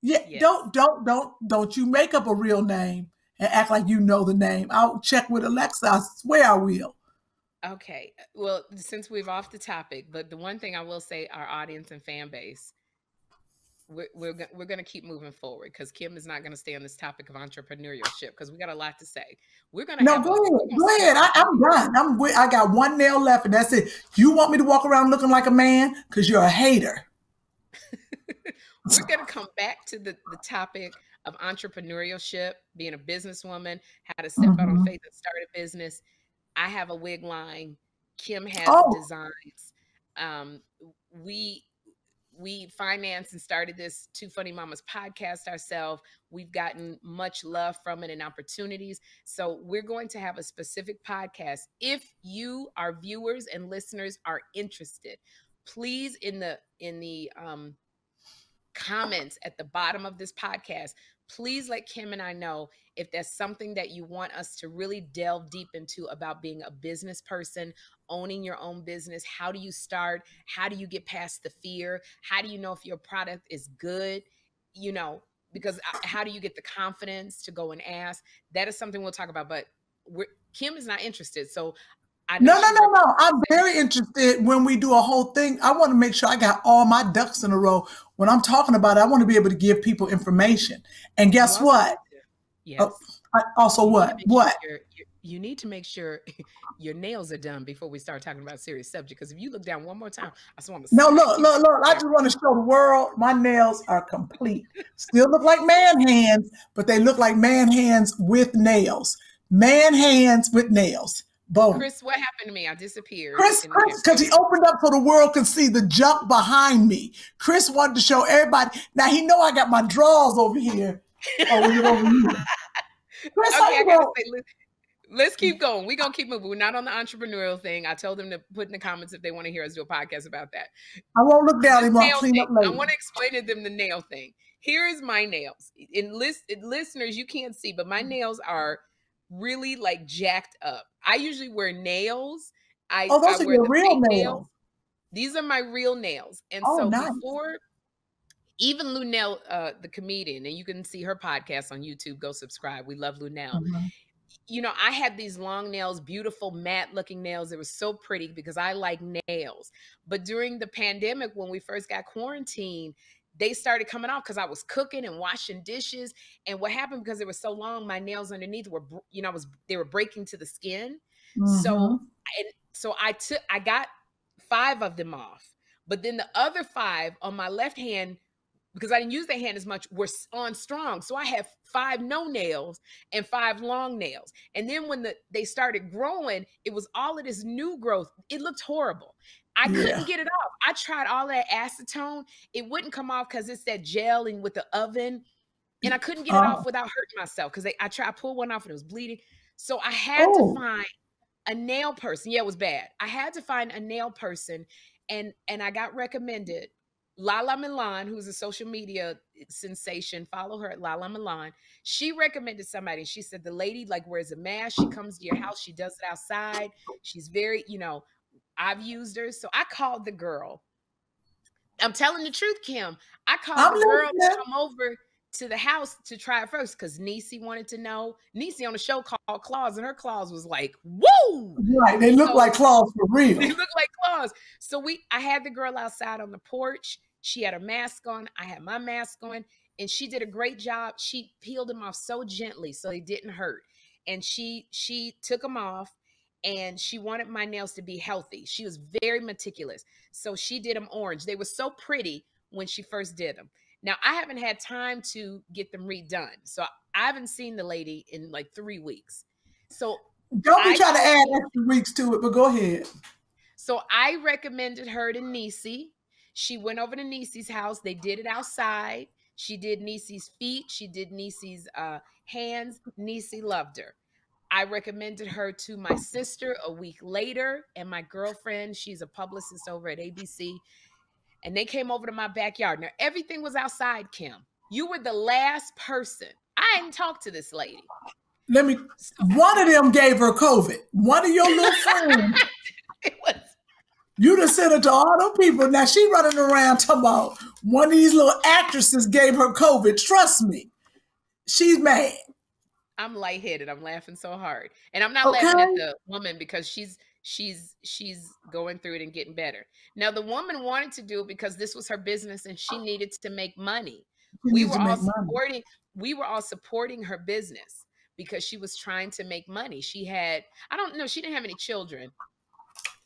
yes. don't, don't, don't, don't you make up a real name and act like you know the name. I'll check with Alexa. I swear I will. Okay. Well, since we've off the topic, but the one thing I will say, our audience and fan base, We're, we're, we're going to keep moving forward because Kym is not going to stay on this topic of entrepreneurship because we got a lot to say. We're going to No, go ahead. Go ahead. I, I'm done. I'm, I got one nail left and that's it. You want me to walk around looking like a man? Because you're a hater. We're going to come back to the, the topic of entrepreneurship, being a businesswoman, how to step mm-hmm. out on faith and start a business. I have a wig line. Kym has oh. designs. Um, we... We financed and started this Two Funny Mamas podcast ourselves. We've gotten much love from it and opportunities. So we're going to have a specific podcast. If you, our viewers and listeners, are interested, please in the in the um, comments at the bottom of this podcast, please let Kym and I know if there's something that you want us to really delve deep into about being a business person, owning your own business. How do you start? How do you get past the fear? How do you know if your product is good? You know, because how do you get the confidence to go and ask? That is something we'll talk about, but we're, Kym is not interested. So I No, no, no, no. I'm very interested when we do a whole thing. I want to make sure I got all my ducks in a row. When I'm talking about it, I want to be able to give people information. And guess well, what? Yes. Oh, I, also you what? What? Sure you're, you need to make sure your nails are done before we start talking about serious subject. Because if you look down one more time, I just want to No, look, look, look. I just want to show the world my nails are complete. Still look like man hands, but they look like man hands with nails. Man hands with nails. Boom. Chris, what happened to me? I disappeared. Chris, because he opened up so the world could see the junk behind me. Chris wanted to show everybody. Now he know I got my drawers over here. over here, over here. Chris, okay, I gotta say, let's, let's keep going. We're going to keep moving. We're not on the entrepreneurial thing. I told them to put in the comments if they want to hear us do a podcast about that. I won't look down anymore. I'll clean up later. I want to explain to them the nail thing. Here is my nails. In list, in listeners, you can't see, but my nails are really like jacked up. I usually wear nails. I, oh, those I are wear your real nails. nails. These are my real nails. And oh, so nice. Before even Lunel, uh, the comedian, and you can see her podcast on YouTube, go subscribe. We love Lunel. Mm-hmm. You know, I had these long nails, beautiful matte looking nails. It was so pretty because I like nails. But during the pandemic, when we first got quarantined, they started coming off because I was cooking and washing dishes. And what happened, because it was so long, my nails underneath were, you know, I was they were breaking to the skin. Mm-hmm. So, and so I took, I got five of them off. But then the other five on my left hand, because I didn't use the hand as much, were on strong. So I have five no nails and five long nails. And then when the, they started growing, it was all of this new growth. It looked horrible. I couldn't yeah. get it off. I tried all that acetone. It wouldn't come off because it's that gel and with the oven. And I couldn't get it oh. off without hurting myself because I tried, I pulled one off and it was bleeding. So I had oh. to find a nail person. Yeah, it was bad. I had to find a nail person. And, and I got recommended Lala Milan, who's a social media sensation. Follow her at Lala Milan. She recommended somebody. She said the lady like wears a mask. She comes to your house. She does it outside. She's very, you know, I've used her. So I called the girl. I'm telling the truth, Kym. I called I'm the girl to come over to the house to try it first because Niecy wanted to know. Niecy on the show called Claws, and her claws was like, woo! Right, they look so, like claws for real. They look like claws. So we, I had the girl outside on the porch. She had her mask on. I had my mask on, and she did a great job. She peeled them off so gently so they didn't hurt, and she she took them off, and she wanted my nails to be healthy. She was very meticulous, so she did them orange. They were so pretty when she first did them. Now, I haven't had time to get them redone. So I haven't seen the lady in like three weeks. So don't be trying to add extra weeks to it, but go ahead. So I recommended her to Niecy. She went over to Niecy's house. They did it outside. She did Niecy's feet. She did Niecy's uh, hands. Niecy loved her. I recommended her to my sister a week later and my girlfriend. She's a publicist over at A B C. And they came over to my backyard. Now, everything was outside, Kym. You were the last person. I didn't talk to this lady. Let me, so, one of them gave her COVID. One of your little friends. It was. You done sent her to all them people. Now, she running around talking about one of these little actresses gave her COVID. Trust me. She's mad. I'm lightheaded. I'm laughing so hard. And I'm not okay. laughing at the woman because she's, she's she's going through it and getting better. Now the woman wanted to do it because this was her business and she needed to make money. She we were all supporting money. we were all supporting her business because she was trying to make money. She had, I don't know, she didn't have any children,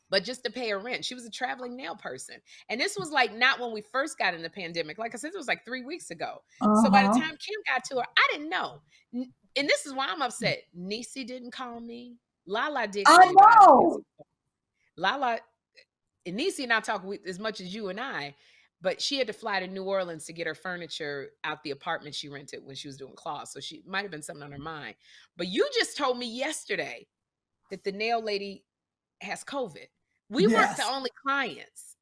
but just to pay her rent. She was a traveling nail person. And this was like not when we first got in the pandemic. Like I said, it was like three weeks ago. Uh-huh. So by the time Kym got to her, I didn't know. And this is why I'm upset. Niecy didn't call me. Lala did. I know. Lala, and Niecy and I talk as much as you and I, but she had to fly to New Orleans to get her furniture out the apartment she rented when she was doing Claws. So she might have been something on her mind. But you just told me yesterday that the nail lady has COVID. We yes. weren't the only clients.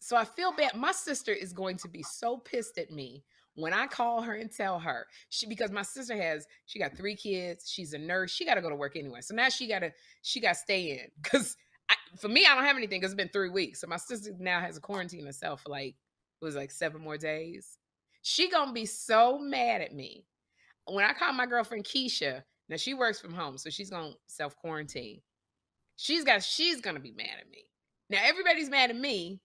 So I feel bad. My sister is going to be so pissed at me when I call her and tell her, she, because my sister has, she got three kids. She's a nurse. She got to go to work anyway. So now she got to, she got to stay in. Because for me, I don't have anything because it's been three weeks. So my sister now has a quarantine herself for like, it was like seven more days. She going to be so mad at me. When I call my girlfriend Keisha, now she works from home, so she's going to self-quarantine. She's got, she's going to be mad at me. Now everybody's mad at me.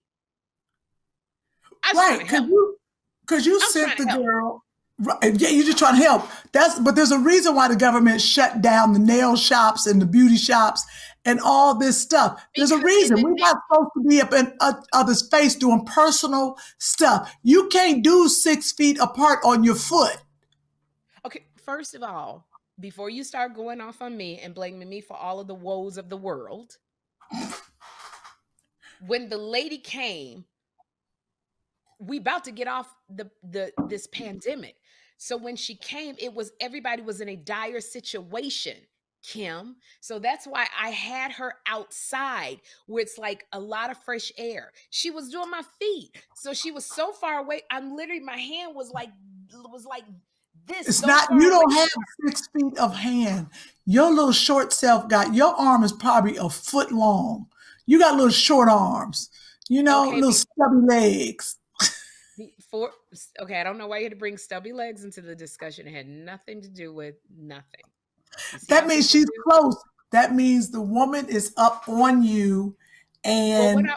I just right, because you, Cause you I'm sent the girl, right, yeah, you're just trying to help. That's, but there's a reason why the government shut down the nail shops and the beauty shops and all this stuff. Because there's a reason. We're not supposed to be up in uh, other's face doing personal stuff. You can't do six feet apart on your foot. Okay, first of all, before you start going off on me and blaming me for all of the woes of the world, when the lady came, we about to get off the, the, this pandemic. So when she came, it was, everybody was in a dire situation, Kym. So that's why I had her outside where it's like a lot of fresh air. She was doing my feet. So she was so far away. I'm literally, my hand was like, was like this. It's so not, you don't away. have six feet of hand. Your little short self got, your arm is probably a foot long. You got little short arms, you know, okay, little stubby legs. For, okay, I don't know why you had to bring stubby legs into the discussion. It had nothing to do with nothing. That means she's close. That means the woman is up on you. And well, what I,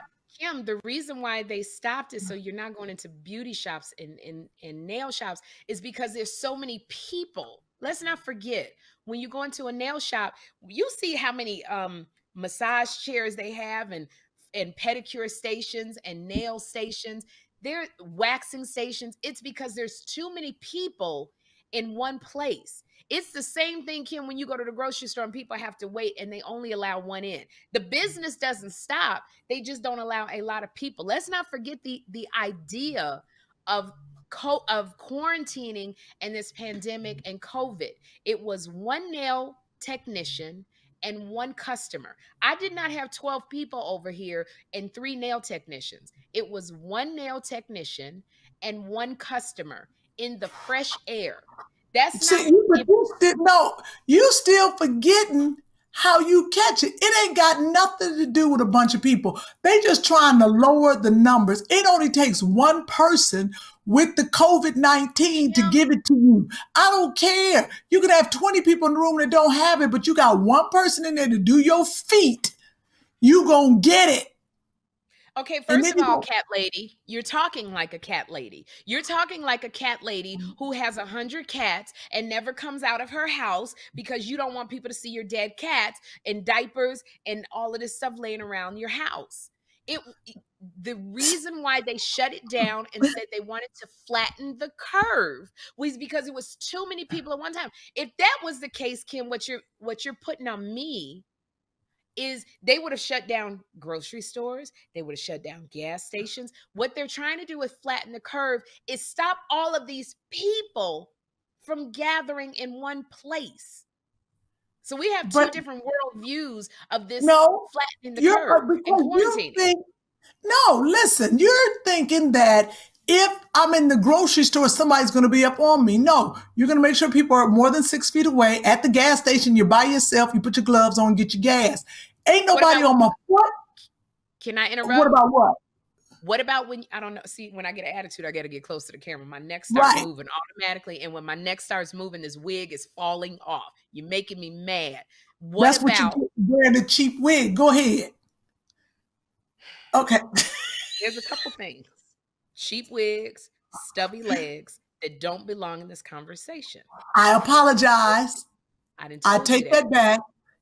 Kym, the reason why they stopped it so you're not going into beauty shops and, and, and nail shops is because there's so many people. Let's not forget, when you go into a nail shop, you see how many um, massage chairs they have and, and pedicure stations and nail stations. They're waxing stations. It's because there's too many people in one place. It's the same thing, Kym, when you go to the grocery store and people have to wait and they only allow one in. The business doesn't stop. They just don't allow a lot of people. Let's not forget the, the idea of, co of quarantining and this pandemic and COVID. It was one nail technician and one customer. I did not have twelve people over here and three nail technicians. It was one nail technician and one customer in the fresh air. That's See, not you still, no, you still forgetting how you catch it. It ain't got nothing to do with a bunch of people. They just trying to lower the numbers. It only takes one person with the COVID nineteen yeah. to give it to you. I don't care. You could have twenty people in the room that don't have it, but you got one person in there to do your feet. You gonna get it. Okay, first of all, cat lady, you're talking like a cat lady. You're talking like a cat lady who has a hundred cats and never comes out of her house because you don't want people to see your dead cats and diapers and all of this stuff laying around your house. It, the reason why they shut it down and said they wanted to flatten the curve was because it was too many people at one time. If that was the case, Kym, what you're, what you're putting on me is they would have shut down grocery stores. They would have shut down gas stations. What they're trying to do is flatten the curve, is stop all of these people from gathering in one place. So we have two but, different worldviews of this no, flattening the curve and quarantining. Think, no, listen, you're thinking that if I'm in the grocery store, somebody's going to be up on me. No, you're going to make sure people are more than six feet away. At the gas station, you're by yourself. You put your gloves on, get your gas. Ain't nobody about, on my foot. Can I interrupt? What about what? What about when, I don't know, see, when I get an attitude, I got to get close to the camera. My neck starts right. moving automatically. And when my neck starts moving, this wig is falling off. You're making me mad. What That's about, what you do, wearing a cheap wig. Go ahead. Okay. There's a couple things. Cheap wigs, stubby legs that don't belong in this conversation. I apologize. I didn't I take that. that back.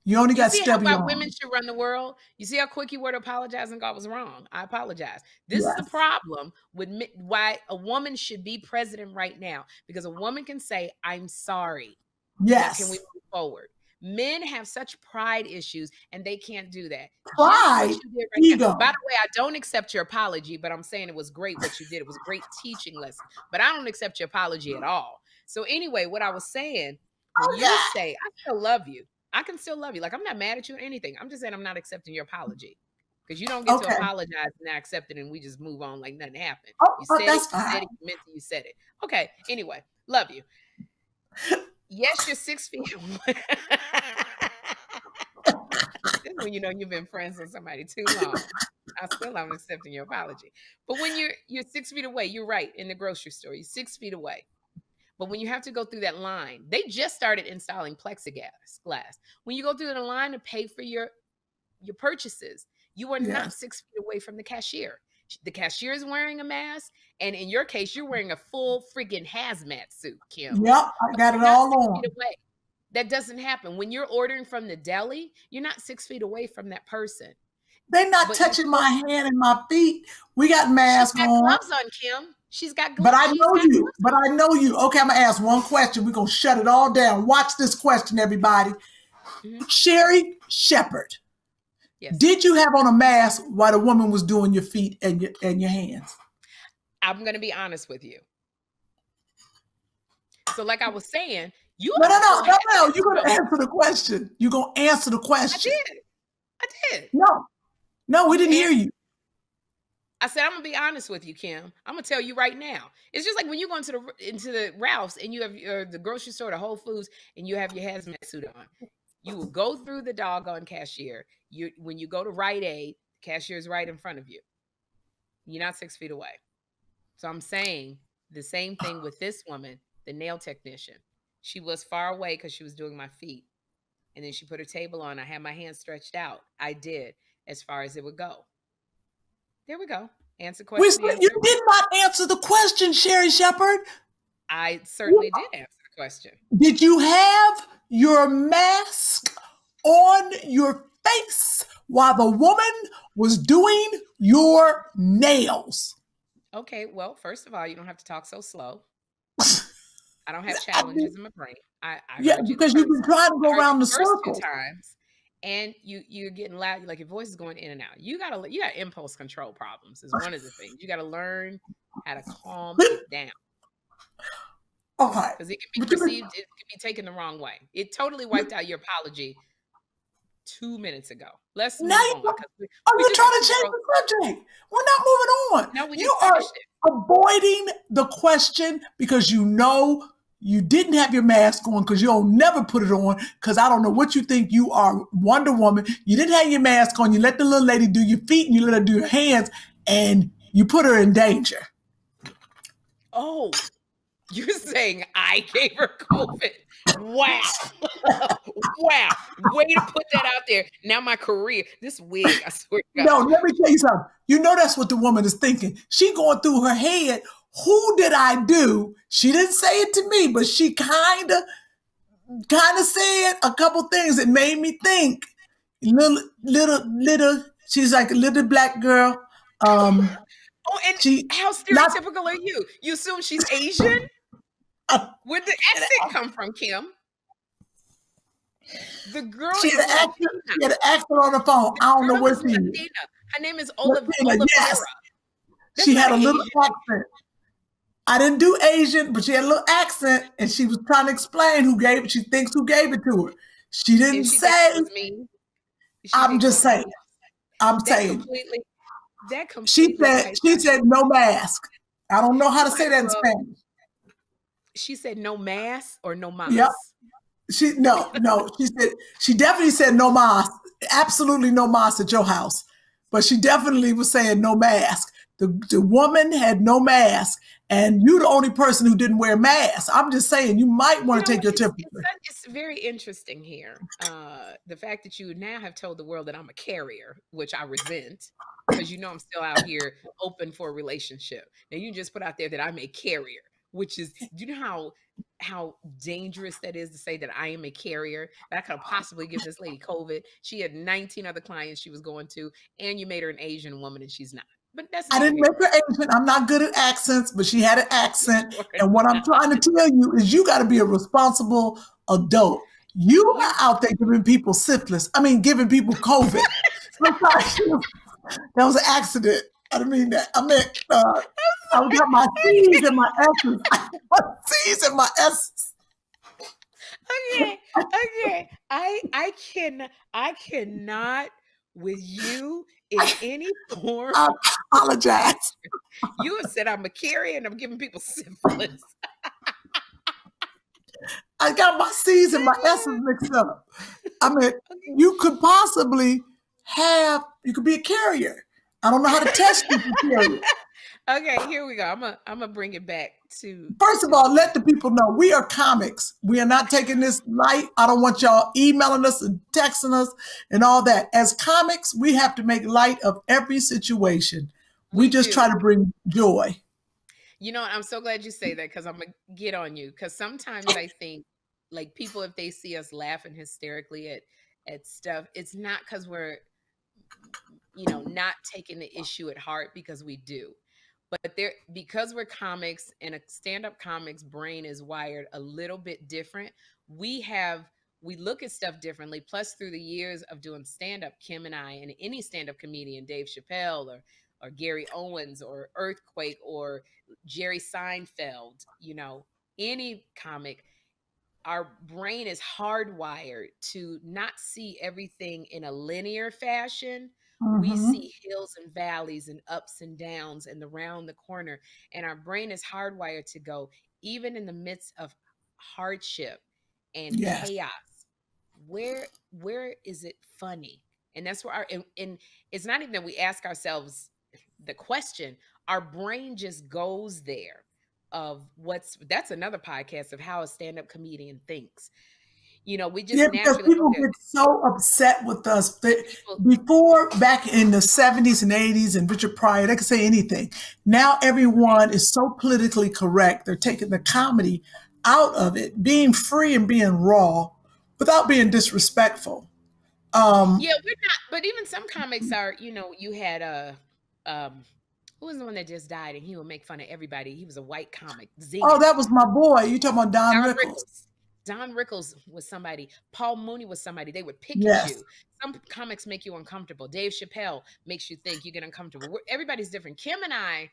You only you got see stubby how women should run the world. You see how quick you were to apologize and God was wrong. I apologize. This yes. is the problem with me, why a woman should be president right now, because a woman can say, I'm sorry. Yes. How can we move forward? Men have such pride issues and they can't do that. Pride. Right Ego. By the way, I don't accept your apology, but I'm saying it was great what you did. It was a great teaching lesson, but I don't accept your apology at all. So anyway, what I was saying, oh, you yeah. say, I still love you. I can still love you. Like, I'm not mad at you or anything. I'm just saying I'm not accepting your apology, because you don't get okay. to apologize and I accept it and we just move on like nothing happened. Oh, you said, oh, it, you said it, you meant it, you said it. Okay, anyway, love you. Yes, you're six feet away. This is when you know you've been friends with somebody too long. I still am accepting your apology. But when you're you're six feet away, you're right, in the grocery store, you're six feet away. But when you have to go through that line, they just started installing plexiglass glass. When you go through the line to pay for your your purchases, you are yeah. not six feet away from the cashier. The cashier is wearing a mask, and in your case, you're wearing a full freaking hazmat suit, Kym. Yep, I got it all on. That doesn't happen. When you're ordering from the deli, you're not six feet away from that person. They're not but touching my hand and my feet. We got masks on. She's got gloves on, Kym. She's got gloves. But I know you. But I know you. Okay, I'm going to ask one question. We're going to shut it all down. Watch this question, everybody. Mm-hmm. Sherri Shepherd. Yes. Did you have on a mask while the woman was doing your feet and your, and your hands? I'm going to be honest with you. So like I was saying, you- No, no, no, no, no. You're going to answer the question. You're going to answer the question. I did. I did. No. No, we didn't hear you. I said, I'm going to be honest with you, Kym. I'm going to tell you right now. It's just like when you go into the, into the Ralph's and you have your, the grocery store, the Whole Foods, and you have your hazmat suit on. You will go through the doggone cashier. You, when you go to Rite Aid, the cashier is right in front of you. You're not six feet away. So I'm saying the same thing with this woman, the nail technician. She was far away because she was doing my feet. And then she put her table on. I had my hands stretched out. I did, as far as it would go. There we go. Answer question. Still, answer. You did not answer the question, Sherri Shepherd. I certainly yeah. did answer the question. Did you have your mask on your face while the woman was doing your nails? Okay, well, first of all, you don't have to talk so slow. I don't have challenges I mean, in my brain. I, I yeah, because you've been trying to go around the circle times, and you you're getting loud. Like your voice is going in and out. You gotta you got impulse control problems is one of the things. You gotta learn how to calm it down. Okay, because it can be perceived, it can be taken the wrong way. It totally wiped out your apology two minutes ago. Let's move now on. Are we, we you trying to change the subject? We're not moving on. No, we you are it. avoiding the question because you know you didn't have your mask on because you'll never put it on because I don't know what you think you are, Wonder Woman. You didn't have your mask on. You let the little lady do your feet and you let her do your hands and you put her in danger. Oh, you're saying I gave her COVID. Wow. Wow. Way to put that out there. Now my career, this wig, I swear to God. No, let me tell you something. You know that's what the woman is thinking. She going through her head, who did I do? She didn't say it to me, but she kind of kind of said a couple things that made me think. Little, little, little, she's like a little black girl. Um, oh, and she, how stereotypical not, are you? You assume she's Asian? Uh, Where'd the accent come from, Kym? The girl she had, an accent, she had an accent on the phone. The I don't know what she is. Latina. Her name is Olive, Oliveira. Yes. She had a little Asian. accent. I didn't do Asian, but she had a little accent, and she was trying to explain who gave it. She thinks who gave it to her. She didn't she say. Me. She I'm just saying. Else. I'm that saying. Completely, that completely she said. She said no mask. I don't know how to say that in Spanish. She said no mask or no mask. Yep. She no, no. She said she definitely said no mask. Absolutely no mask at your house. But she definitely was saying no mask. The the woman had no mask, and you're the only person who didn't wear a mask. I'm just saying you might want to you know, take your temperature. It's, it's very interesting here. Uh, the fact that you now have told the world that I'm a carrier, which I resent, because you know I'm still out here open for a relationship. Now you just put out there that I'm a carrier. Which is, do you know how how dangerous that is to say that I am a carrier? That I could have possibly given this lady COVID. She had nineteen other clients she was going to, and you made her an Asian woman, and she's not. But that's I didn't make her Asian. I'm not good at accents, but she had an accent. And what I'm trying to tell you is, you got to be a responsible adult. You are out there giving people syphilis. I mean, giving people COVID. That was an accident. I didn't mean that. I meant uh, I got my C's and my S's. I got my C's and my S's. Okay, okay. I I can I cannot with you in any form. I apologize. You have said I'm a carrier and I'm giving people syphilis. I got my C's and my S's mixed up. I mean, you could possibly have. You could be a carrier. I don't know how to test you. Okay, here we go. I'm a, I'm gonna bring it back to. First of all, let the people know we are comics. We are not taking this light. I don't want y'all emailing us and texting us and all that. As comics, we have to make light of every situation. We, we just do. try to bring joy. You know, I'm so glad you say that because I'm gonna get on you because sometimes I think like people if they see us laughing hysterically at at stuff, it's not because we're. You know, not taking the issue at heart because we do, but there because we're comics and a stand-up comic's brain is wired a little bit different. We have we look at stuff differently. Plus, through the years of doing stand-up, Kym and I and any stand-up comedian, Dave Chappelle or or Gary Owens or Earthquake or Jerry Seinfeld, you know, any comic. Our brain is hardwired to not see everything in a linear fashion. Mm-hmm. We see hills and valleys and ups and downs and the round the corner. And our brain is hardwired to go, even in the midst of hardship and yes. chaos, where, where is it funny? And that's where our, and, and it's not even that we ask ourselves the question, our brain just goes there. Of what's that's another podcast of how a stand-up comedian thinks. You know, we just yeah, because people get so upset with us. That before, back in the seventies and eighties, and Richard Pryor, they could say anything. Now everyone is so politically correct; they're taking the comedy out of it, being free and being raw, without being disrespectful. Um, yeah, we're not. But even some comics are. You know, you had a. Um, Who was the one that just died, and he would make fun of everybody? He was a white comic. Z. Oh, that was my boy. You talking about Don, Don Rickles. Rickles. Don Rickles was somebody. Paul Mooney was somebody. They would pick yes. at you. Some comics make you uncomfortable. Dave Chappelle makes you think, you get uncomfortable. We're, everybody's different. Kym and I,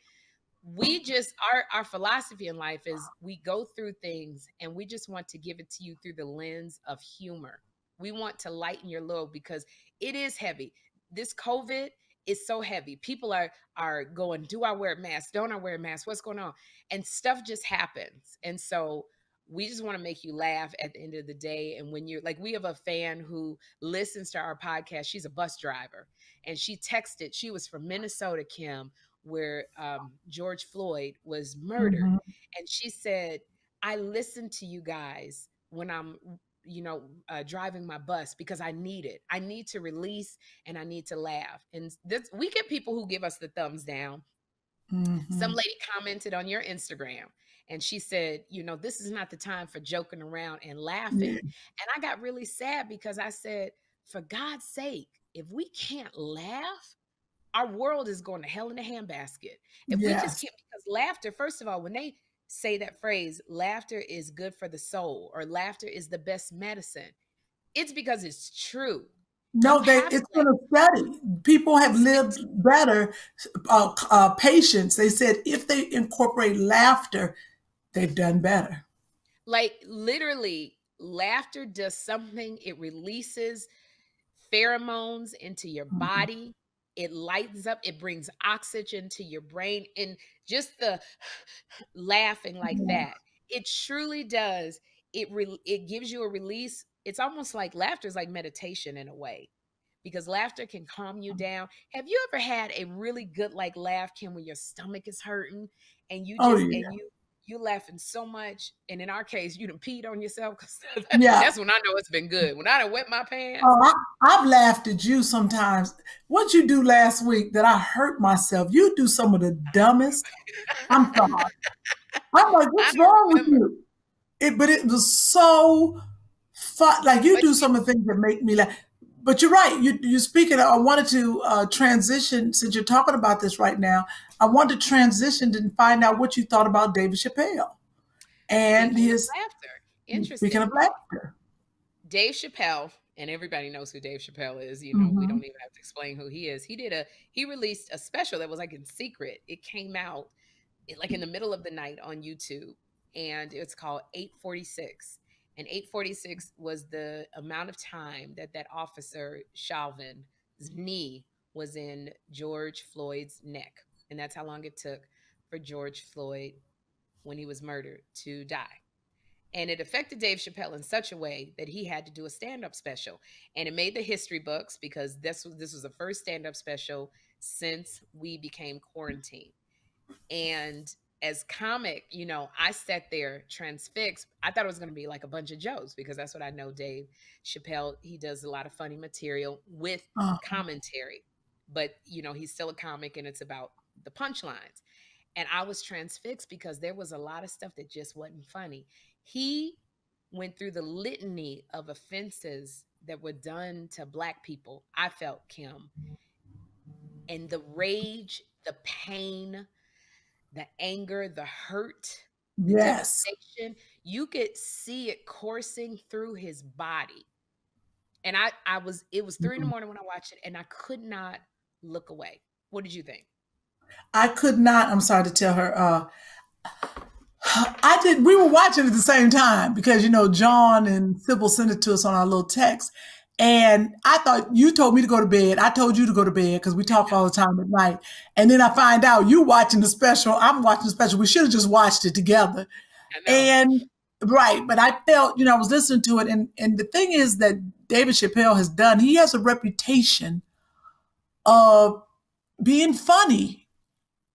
we just, our, our philosophy in life is we go through things and we just want to give it to you through the lens of humor. We want to lighten your load because it is heavy. This COVID is so heavy. People are, are going, do I wear a mask? Don't I wear a mask? What's going on? And stuff just happens. And so we just want to make you laugh at the end of the day. And when you're like, we have a fan who listens to our podcast. She's a bus driver, and she texted, she was from Minnesota, Kym, where um, George Floyd was murdered. Mm-hmm. And she said, I listen to you guys when I'm, you know, uh, driving my bus because I need it. I need to release and I need to laugh. And this, we get people who give us the thumbs down. Mm-hmm. Some lady commented on your Instagram and she said, you know, this is not the time for joking around and laughing. Mm-hmm. And I got really sad because I said, for God's sake, if we can't laugh, our world is going to hell in a handbasket. If yes. we just can't, because laughter, first of all, when they say that phrase, laughter is good for the soul, or laughter is the best medicine, it's because it's true. No, they, it's been a study. People have lived better, uh, uh, patients. They said if they incorporate laughter, they've done better. Like literally, laughter does something. It releases pheromones into your mm-hmm. body. It lightens up. It brings oxygen to your brain. And just the laughing like yeah. that, it truly does. It re it gives you a release. It's almost like laughter is like meditation in a way, because laughter can calm you down. Have you ever had a really good like laugh, Kym, when your stomach is hurting and you just oh, yeah. and you you laughing so much, and in our case, you done peed on yourself. That's, yeah. that's when I know it's been good. When I done wet my pants. Oh, I, I've laughed at you sometimes. What you do last week that I hurt myself, you do some of the dumbest. I'm sorry. I'm like, what's wrong remember. with you? It, but it was so fun. Like you but do some of the things that make me laugh. But you're right. You, you're speaking. I wanted to uh, transition, since you're talking about this right now, I wanted to transition and find out what you thought about David Chappelle and his laughter. Interesting. Speaking of laughter. Dave Chappelle, and everybody knows who Dave Chappelle is. You know, mm-hmm. we don't even have to explain who he is. He did a, he released a special that was like in secret. It came out like in the middle of the night on YouTube, and it's called eight forty-six. And eight forty-six was the amount of time that that officer Chauvin's knee was in George Floyd's neck. And that's how long it took for George Floyd, when he was murdered, to die. And it affected Dave Chappelle in such a way that he had to do a stand-up special. And it made the history books because this was, this was the first stand-up special since we became quarantined. And as comic, you know, I sat there transfixed. I thought it was going to be like a bunch of jokes because that's what I know Dave Chappelle. He does a lot of funny material with oh. commentary, but you know, he's still a comic and it's about the punchlines. And I was transfixed because there was a lot of stuff that just wasn't funny. He went through the litany of offenses that were done to Black people, I felt, Kym. And the rage, the pain, the anger, the hurt, the yes. devastation, you could see it coursing through his body. And I, I was, it was three in the morning when I watched it, and I could not look away. What did you think? I could not, I'm sorry to tell her, uh, I did, we were watching at the same time because, you know, John and Sybil sent it to us on our little text. And I thought you told me to go to bed. I told you to go to bed because we talk all the time at night. And then I find out you watching the special. I'm watching the special. We should have just watched it together. And right. But I felt, you know, I was listening to it. And, and the thing is that David Chappelle has done, he has a reputation of being funny,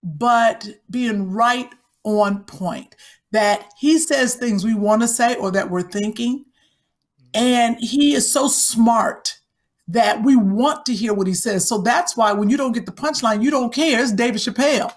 but being right on point, that he says things we want to say or that we're thinking. And he is so smart that we want to hear what he says. So that's why when you don't get the punchline, you don't care. It's David Chappelle.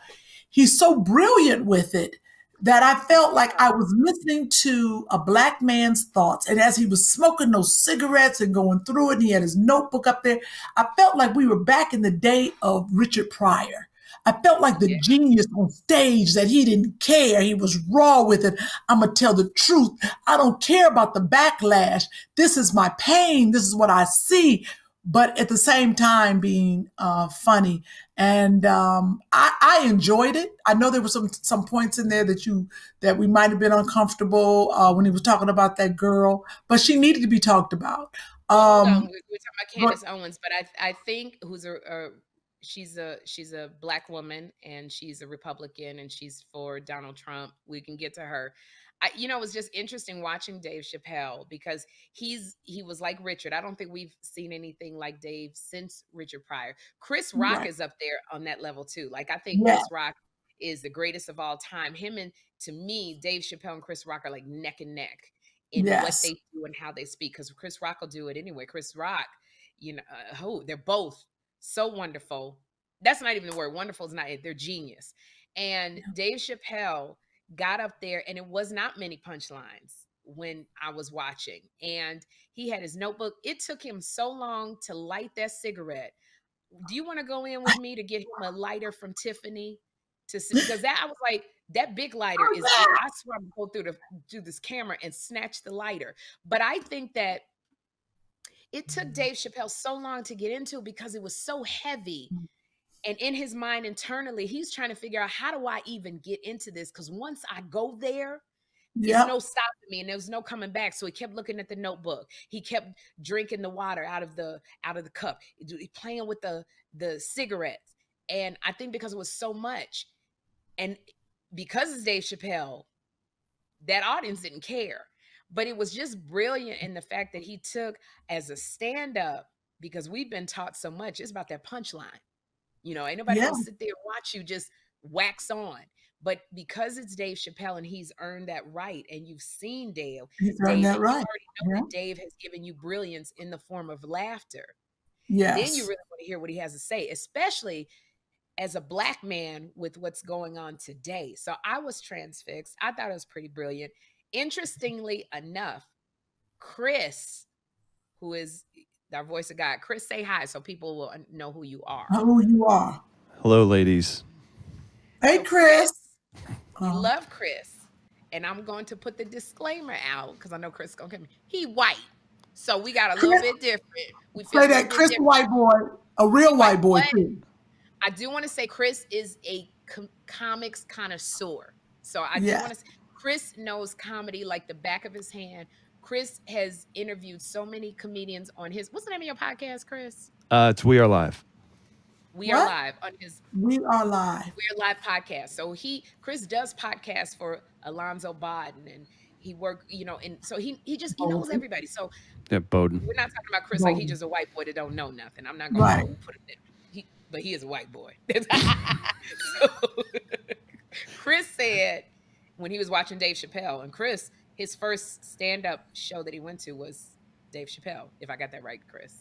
He's so brilliant with it that I felt like I was listening to a Black man's thoughts. And as he was smoking those cigarettes and going through it, and he had his notebook up there, I felt like we were back in the day of Richard Pryor. I felt like the yeah. genius on stage, that he didn't care. He was raw with it. I'm going to tell the truth. I don't care about the backlash. This is my pain. This is what I see. But at the same time being uh, funny. And um, I, I enjoyed it. I know there were some some points in there that you that we might have been uncomfortable uh, when he was talking about that girl, but she needed to be talked about. Um, no, we, we're talking about Candace but, Owens, but I I think who's a, a she's a she's a black woman, and she's a Republican, and she's for Donald Trump. We can get to her. I, you know, it was just interesting watching Dave Chappelle, because he's he was like Richard. I don't think we've seen anything like Dave since Richard Pryor. Chris Rock right. is up there on that level too. Like, I think yeah. Chris Rock is the greatest of all time. Him and, to me, Dave Chappelle and Chris Rock are like neck and neck in yes. what they do and how they speak, because Chris Rock will do it anyway. Chris Rock, you know, uh, who they're both so wonderful. That's not even the word. Wonderful is not it. They're genius. And yeah. Dave Chappelle got up there, and it was not many punchlines when I was watching. And he had his notebook. It took him so long to light that cigarette. Do you want to go in with me to get him a lighter from Tiffany? To see, because that I was like, that big lighter is, I swear I'm going through the through this camera and snatch the lighter. But I think that it took Dave Chappelle so long to get into, because it was so heavy. And in his mind internally, he's trying to figure out, how do I even get into this? Because once I go there, yep. there's no stopping me, and there's no coming back. So he kept looking at the notebook. He kept drinking the water out of the out of the cup, playing with the the cigarettes. And I think because it was so much, and because it's Dave Chappelle, that audience didn't care. But it was just brilliant in the fact that he took, as a stand-up, because we've been taught so much, it's about that punchline. You know, ain't nobody yeah. else sit there and watch you just wax on. But because it's Dave Chappelle, and he's earned that right, and you've seen Dave, he's earned Dave, that right. You already know yeah. that Dave has given you brilliance in the form of laughter. Yes. And then you really want to hear what he has to say, especially as a black man with what's going on today. So I was transfixed. I thought it was pretty brilliant. Interestingly enough, Chris, who is our voice of God. Chris, say hi so people will know who you are. Who you are. Hello, ladies. Hey, so Chris. Chris we oh. love Chris. And I'm going to put the disclaimer out, because I know Chris is going to get me. He white. So we got a Chris, little bit different. We feel say that Chris different. White boy, a real white boy. Too. I do want to say Chris is a com comics connoisseur. So I yes. do want to say Chris knows comedy like the back of his hand. Chris has interviewed so many comedians on his, what's the name of your podcast, Chris? Uh, it's We Are Live. We what? Are Live on his. We Are Live. We Are Live podcast. So he, Chris does podcasts for Alonzo Bodden, and he worked, you know, and so he he just, he Bodden. knows everybody. So yeah, Bodden. We're not talking about Chris Bodden. Like he's just a white boy that don't know nothing. I'm not going right. to put him there. He, but he is a white boy. So, Chris said when he was watching Dave Chappelle, and Chris, his first stand-up show that he went to was Dave Chappelle, if I got that right, Chris.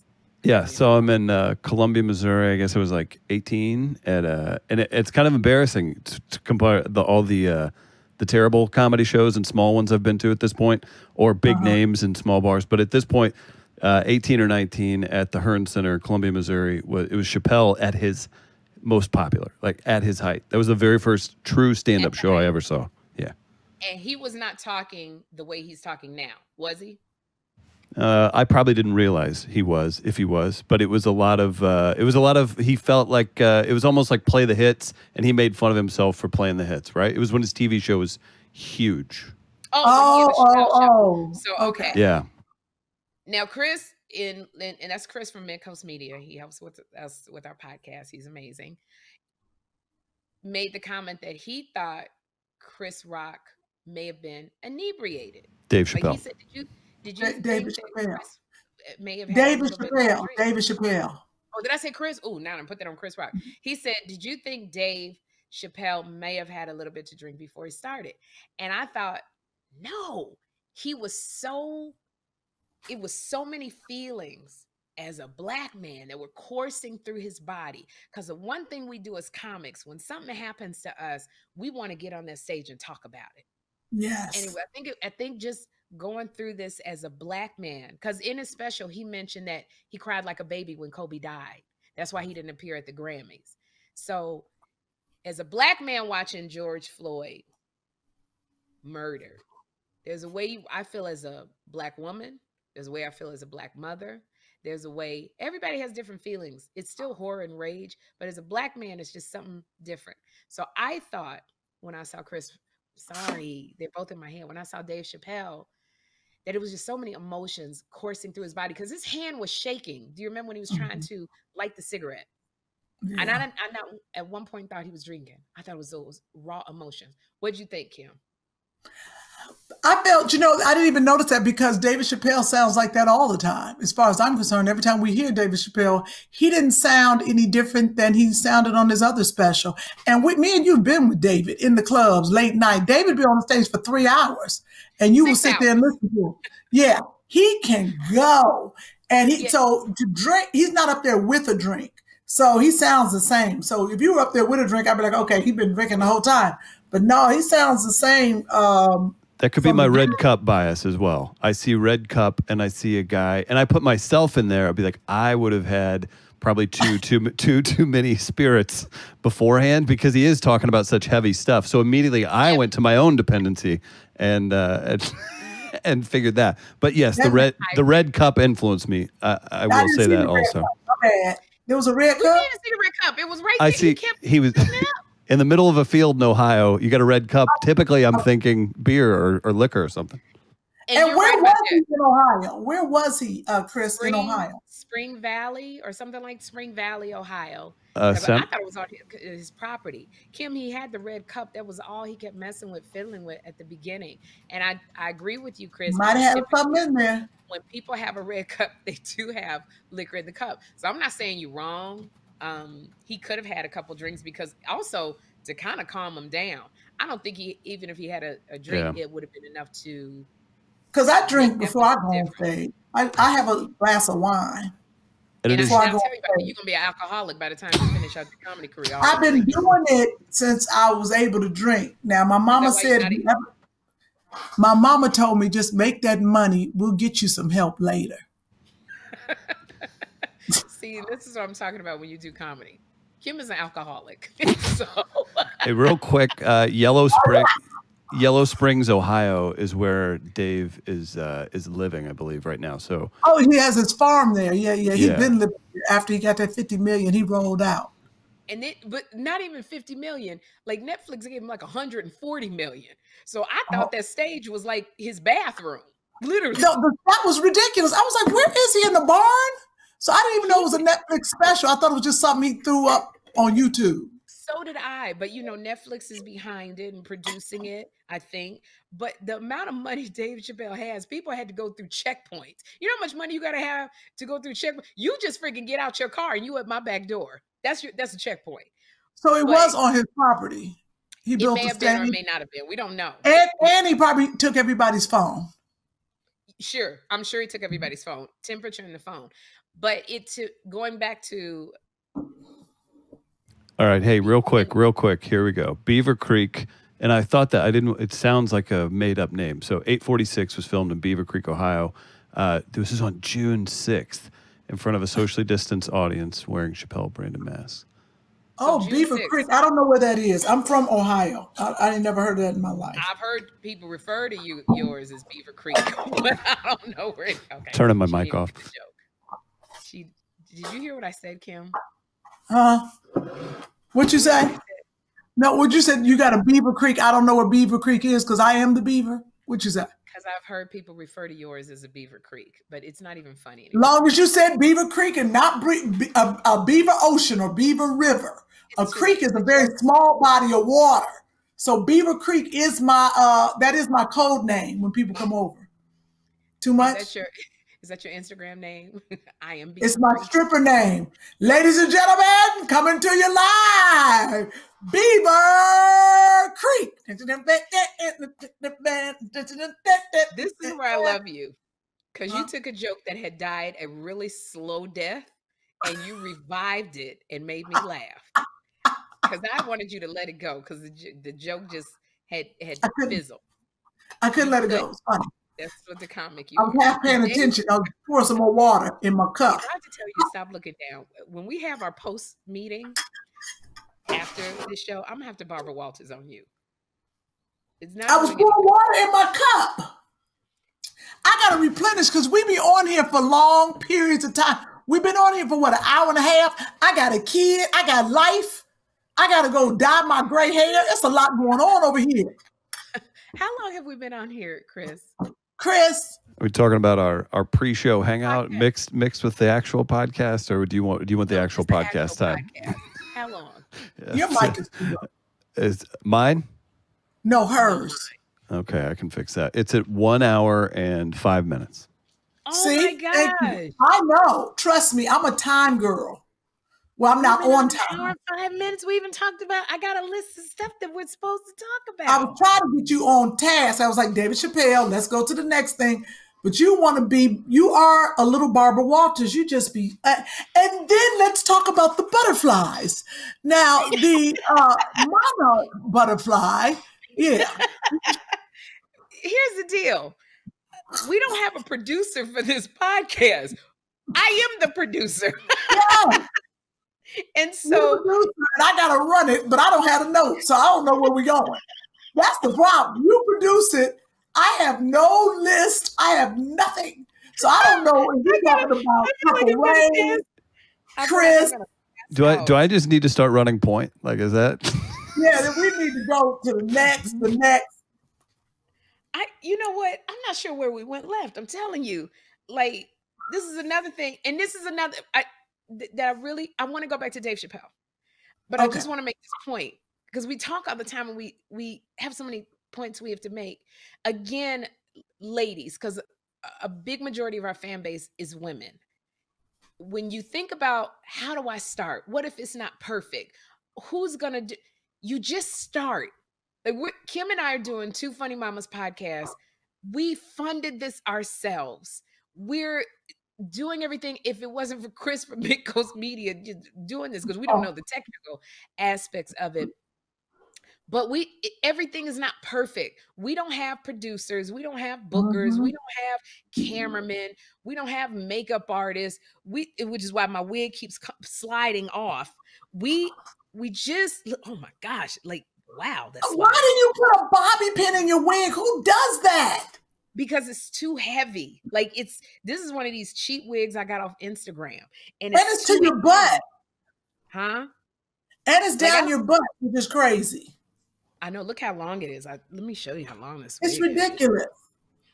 Yeah, so I'm in uh, Columbia, Missouri. I guess it was like eighteen, at, uh, and it, it's kind of embarrassing to, to compare the, all the uh, the terrible comedy shows and small ones I've been to at this point, or big uh-huh. names and small bars. But at this point, uh, eighteen or nineteen, at the Hearn Center, Columbia, Missouri, it was Chappelle at his most popular, like at his height. That was the very first true stand-up show I ever saw. And he was not talking the way he's talking now, was he? Uh, I probably didn't realize he was, if he was. But it was a lot of, uh, it was a lot of, he felt like, uh, it was almost like play the hits. And he made fun of himself for playing the hits, right? It was when his T V show was huge. Oh, oh, oh, oh. So, okay. Yeah. Now, Chris, in, in, and that's Chris from Midcoast Media. He helps with us with our podcast. He's amazing. Made the comment that he thought Chris Rock may have been inebriated. Dave Chappelle. Like he said, did you, did you think David Chappelle. May have had David Chappelle. David Chappelle. Oh, did I say Chris? Oh, now I'm put that on Chris Rock. He said, did you think Dave Chappelle may have had a little bit to drink before he started? And I thought, no, he was so, it was so many feelings as a black man that were coursing through his body. Because the one thing we do as comics, when something happens to us, we want to get on that stage and talk about it. Yes. Anyway, I think I think just going through this as a black man, because in his special he mentioned that he cried like a baby when Kobe died. That's why he didn't appear at the Grammys. So as a black man watching George Floyd murder, there's a way you, I feel as a black woman, there's a way I feel as a black mother, there's a way, everybody has different feelings. It's still horror and rage, but as a black man, it's just something different. So I thought when I saw Chris, sorry, they're both in my hand, when I saw Dave Chappelle, that it was just so many emotions coursing through his body because his hand was shaking. Do you remember when he was trying mm-hmm. to light the cigarette? Yeah. And I, I not, at one point thought he was drinking. I thought it was those raw emotions. What'd you think, Kym? I felt, you know, I didn't even notice that because David Chappelle sounds like that all the time. As far as I'm concerned, every time we hear David Chappelle, he didn't sound any different than he sounded on his other special. And with me and you've been with David in the clubs late night. David be on the stage for three hours and you Six will sit hours. there and listen to him. Yeah, he can go. And he, yeah. so to drink, he's not up there with a drink. So he sounds the same. So if you were up there with a drink, I'd be like, okay, he's been drinking the whole time. But no, he sounds the same. Um, that could be my red cup bias as well. I see red cup and I see a guy, and I put myself in there. I'd be like, I would have had probably two, two, two, too many spirits beforehand because he is talking about such heavy stuff. So immediately I went to my own dependency and uh, and, and figured that. But yes, the red the red cup influenced me. I, I will say that also. There was a red cup. We didn't see the red cup. It was right there. I see. He, kept he was in the middle of a field in Ohio. You got a red cup. Typically, I'm thinking beer or, or liquor or something. And, and where right was he it. in Ohio? Where was he, uh, Chris, Spring, in Ohio? Spring Valley or something like Spring Valley, Ohio. Uh, I thought it was on his property. Kym, he had the red cup. That was all he kept messing with, fiddling with at the beginning. And I, I agree with you, Chris. Might have had something in there. When people have a red cup, they do have liquor in the cup. So I'm not saying you're wrong. Um, he could have had a couple drinks because also to kind of calm him down. I don't think he, even if he had a, a drink, yeah. it would have been enough to. Because I drink before I go on stage. I, I have a glass of wine. And and I, I go you're gonna be an alcoholic by the time you finish out your comedy career. I've been doing it since I was able to drink. Now my mama said, never, my mama told me, just make that money. We'll get you some help later. See, this is what I'm talking about when you do comedy. Kym is an alcoholic. so. Hey, real quick, uh, Yellow Spring. Yellow Springs, Ohio, is where Dave is uh, is living, I believe, right now. So oh, he has his farm there. Yeah, yeah. He's yeah. been living there. After he got that fifty million, he rolled out. And it, but not even fifty million. Like Netflix gave him like a hundred and forty million. So I thought oh. that stage was like his bathroom, literally. No, but that was ridiculous. I was like, where is he in the barn? So I didn't even know it was a Netflix special. I thought it was just something he threw up on YouTube. So did I, but you know, Netflix is behind it and producing it, I think. But the amount of money Dave Chappelle has, people had to go through checkpoints. You know how much money you gotta have to go through checkpoints? You just freaking get out your car and you at my back door. That's your that's a checkpoint. So it but was on his property. He built it may have been or it may not have been. We don't know. And, and he probably took everybody's phone. Sure, I'm sure he took everybody's phone, temperature in the phone. But it to going back to all right. Hey, real quick, real quick. Here we go. Beavercreek. And I thought that I didn't, it sounds like a made up name. So eight forty-six was filmed in Beavercreek, Ohio. Uh, this is on June sixth in front of a socially distanced audience wearing Chappelle branded masks. Oh, so Beavercreek. I don't know where that is. I'm from Ohio. I, I ain't never heard of that in my life. I've heard people refer to you, yours as Beavercreek, but I don't know where it, okay. Turning my she mic off. She, did you hear what I said, Kym? Huh? What you say? No, what you said? You got a Beavercreek. I don't know what Beavercreek is because I am the beaver. What you say? Because I've heard people refer to yours as a Beavercreek, but it's not even funny anymore. Long as you said Beavercreek and not be a, a Beaver Ocean or Beaver River. It's a true. Creek is a very small body of water. So Beavercreek is my uh that is my code name when people come over. Too much. Is that your Is that your Instagram name? I am. Beaver it's my Creek. Stripper name. Ladies and gentlemen, coming to you live, Beaver Creek. This is where I love you, because you took a joke that had died a really slow death, and you revived it and made me laugh. Because I wanted you to let it go, because the, the joke just had had fizzled. I couldn't let it go. It was funny. That's what the comic you I'm were. half paying attention. I'll pour some more water in my cup. I have to tell you to stop looking down. When we have our post meeting, after this show, I'm gonna have to Barbara Walters on you. It's not. I was pouring water in my cup. I gotta replenish because we be on here for long periods of time. We've been on here for what, an hour and a half. I got a kid. I got life. I gotta go dye my gray hair. It's a lot going on over here. How long have we been on here, Chris? Chris, are we talking about our our pre-show hangout podcast mixed mixed with the actual podcast, or do you want do you want the no, actual podcast the actual time? Podcast. How long? Yeah. Your mic is too long. Is mine? No, hers. Okay, I can fix that. It's at one hour and five minutes. Oh See? my gosh! I know. Trust me, I'm a time girl. Well, I'm not on time. Hour, five minutes. We even talked about, I got a list of stuff that we're supposed to talk about. I was trying to get you on task. I was like, David Chappelle, let's go to the next thing. But you want to be, you are a little Barbara Walters. You just be, uh, and then let's talk about the butterflies. Now, the uh, monarch butterfly, yeah. Here's the deal. We don't have a producer for this podcast. I am the producer. Yeah. And so and I gotta run it, but I don't have a note, so I don't know where we're going. That's the problem. You produce it. I have no list. I have nothing, so I don't know what you're talking about. Way, Chris, do I do I just need to start running point? Like, is that? Yeah, then we need to go to the next, the next. I, you know what? I'm not sure where we went left. I'm telling you, like, this is another thing, and this is another. I, that I really, I want to go back to Dave Chappelle, but okay. I just want to make this point because we talk all the time and we, we have so many points we have to make. Again, ladies, because a big majority of our fan base is women. When you think about, how do I start? What if it's not perfect? Who's going to do? You just start. Like, we're, Kym and I are doing Two Funny Mamas podcast. We funded this ourselves. We're doing everything. If it wasn't for Chris from Big Coast Media doing this, because we don't know the technical aspects of it, but we everything is not perfect. We don't have producers, we don't have bookers, mm-hmm. we don't have cameramen, we don't have makeup artists. We, which is why my wig keeps sliding off. We we just oh my gosh, like wow. That's why do you put a bobby pin in your wig? Who does that? Because it's too heavy. Like, it's, this is one of these cheap wigs I got off Instagram. And it's, and it's to your heavy. butt. Huh? And it's down like, your butt, which is crazy. I know, look how long it is. I, let me show you how long this is. It's ridiculous. Is.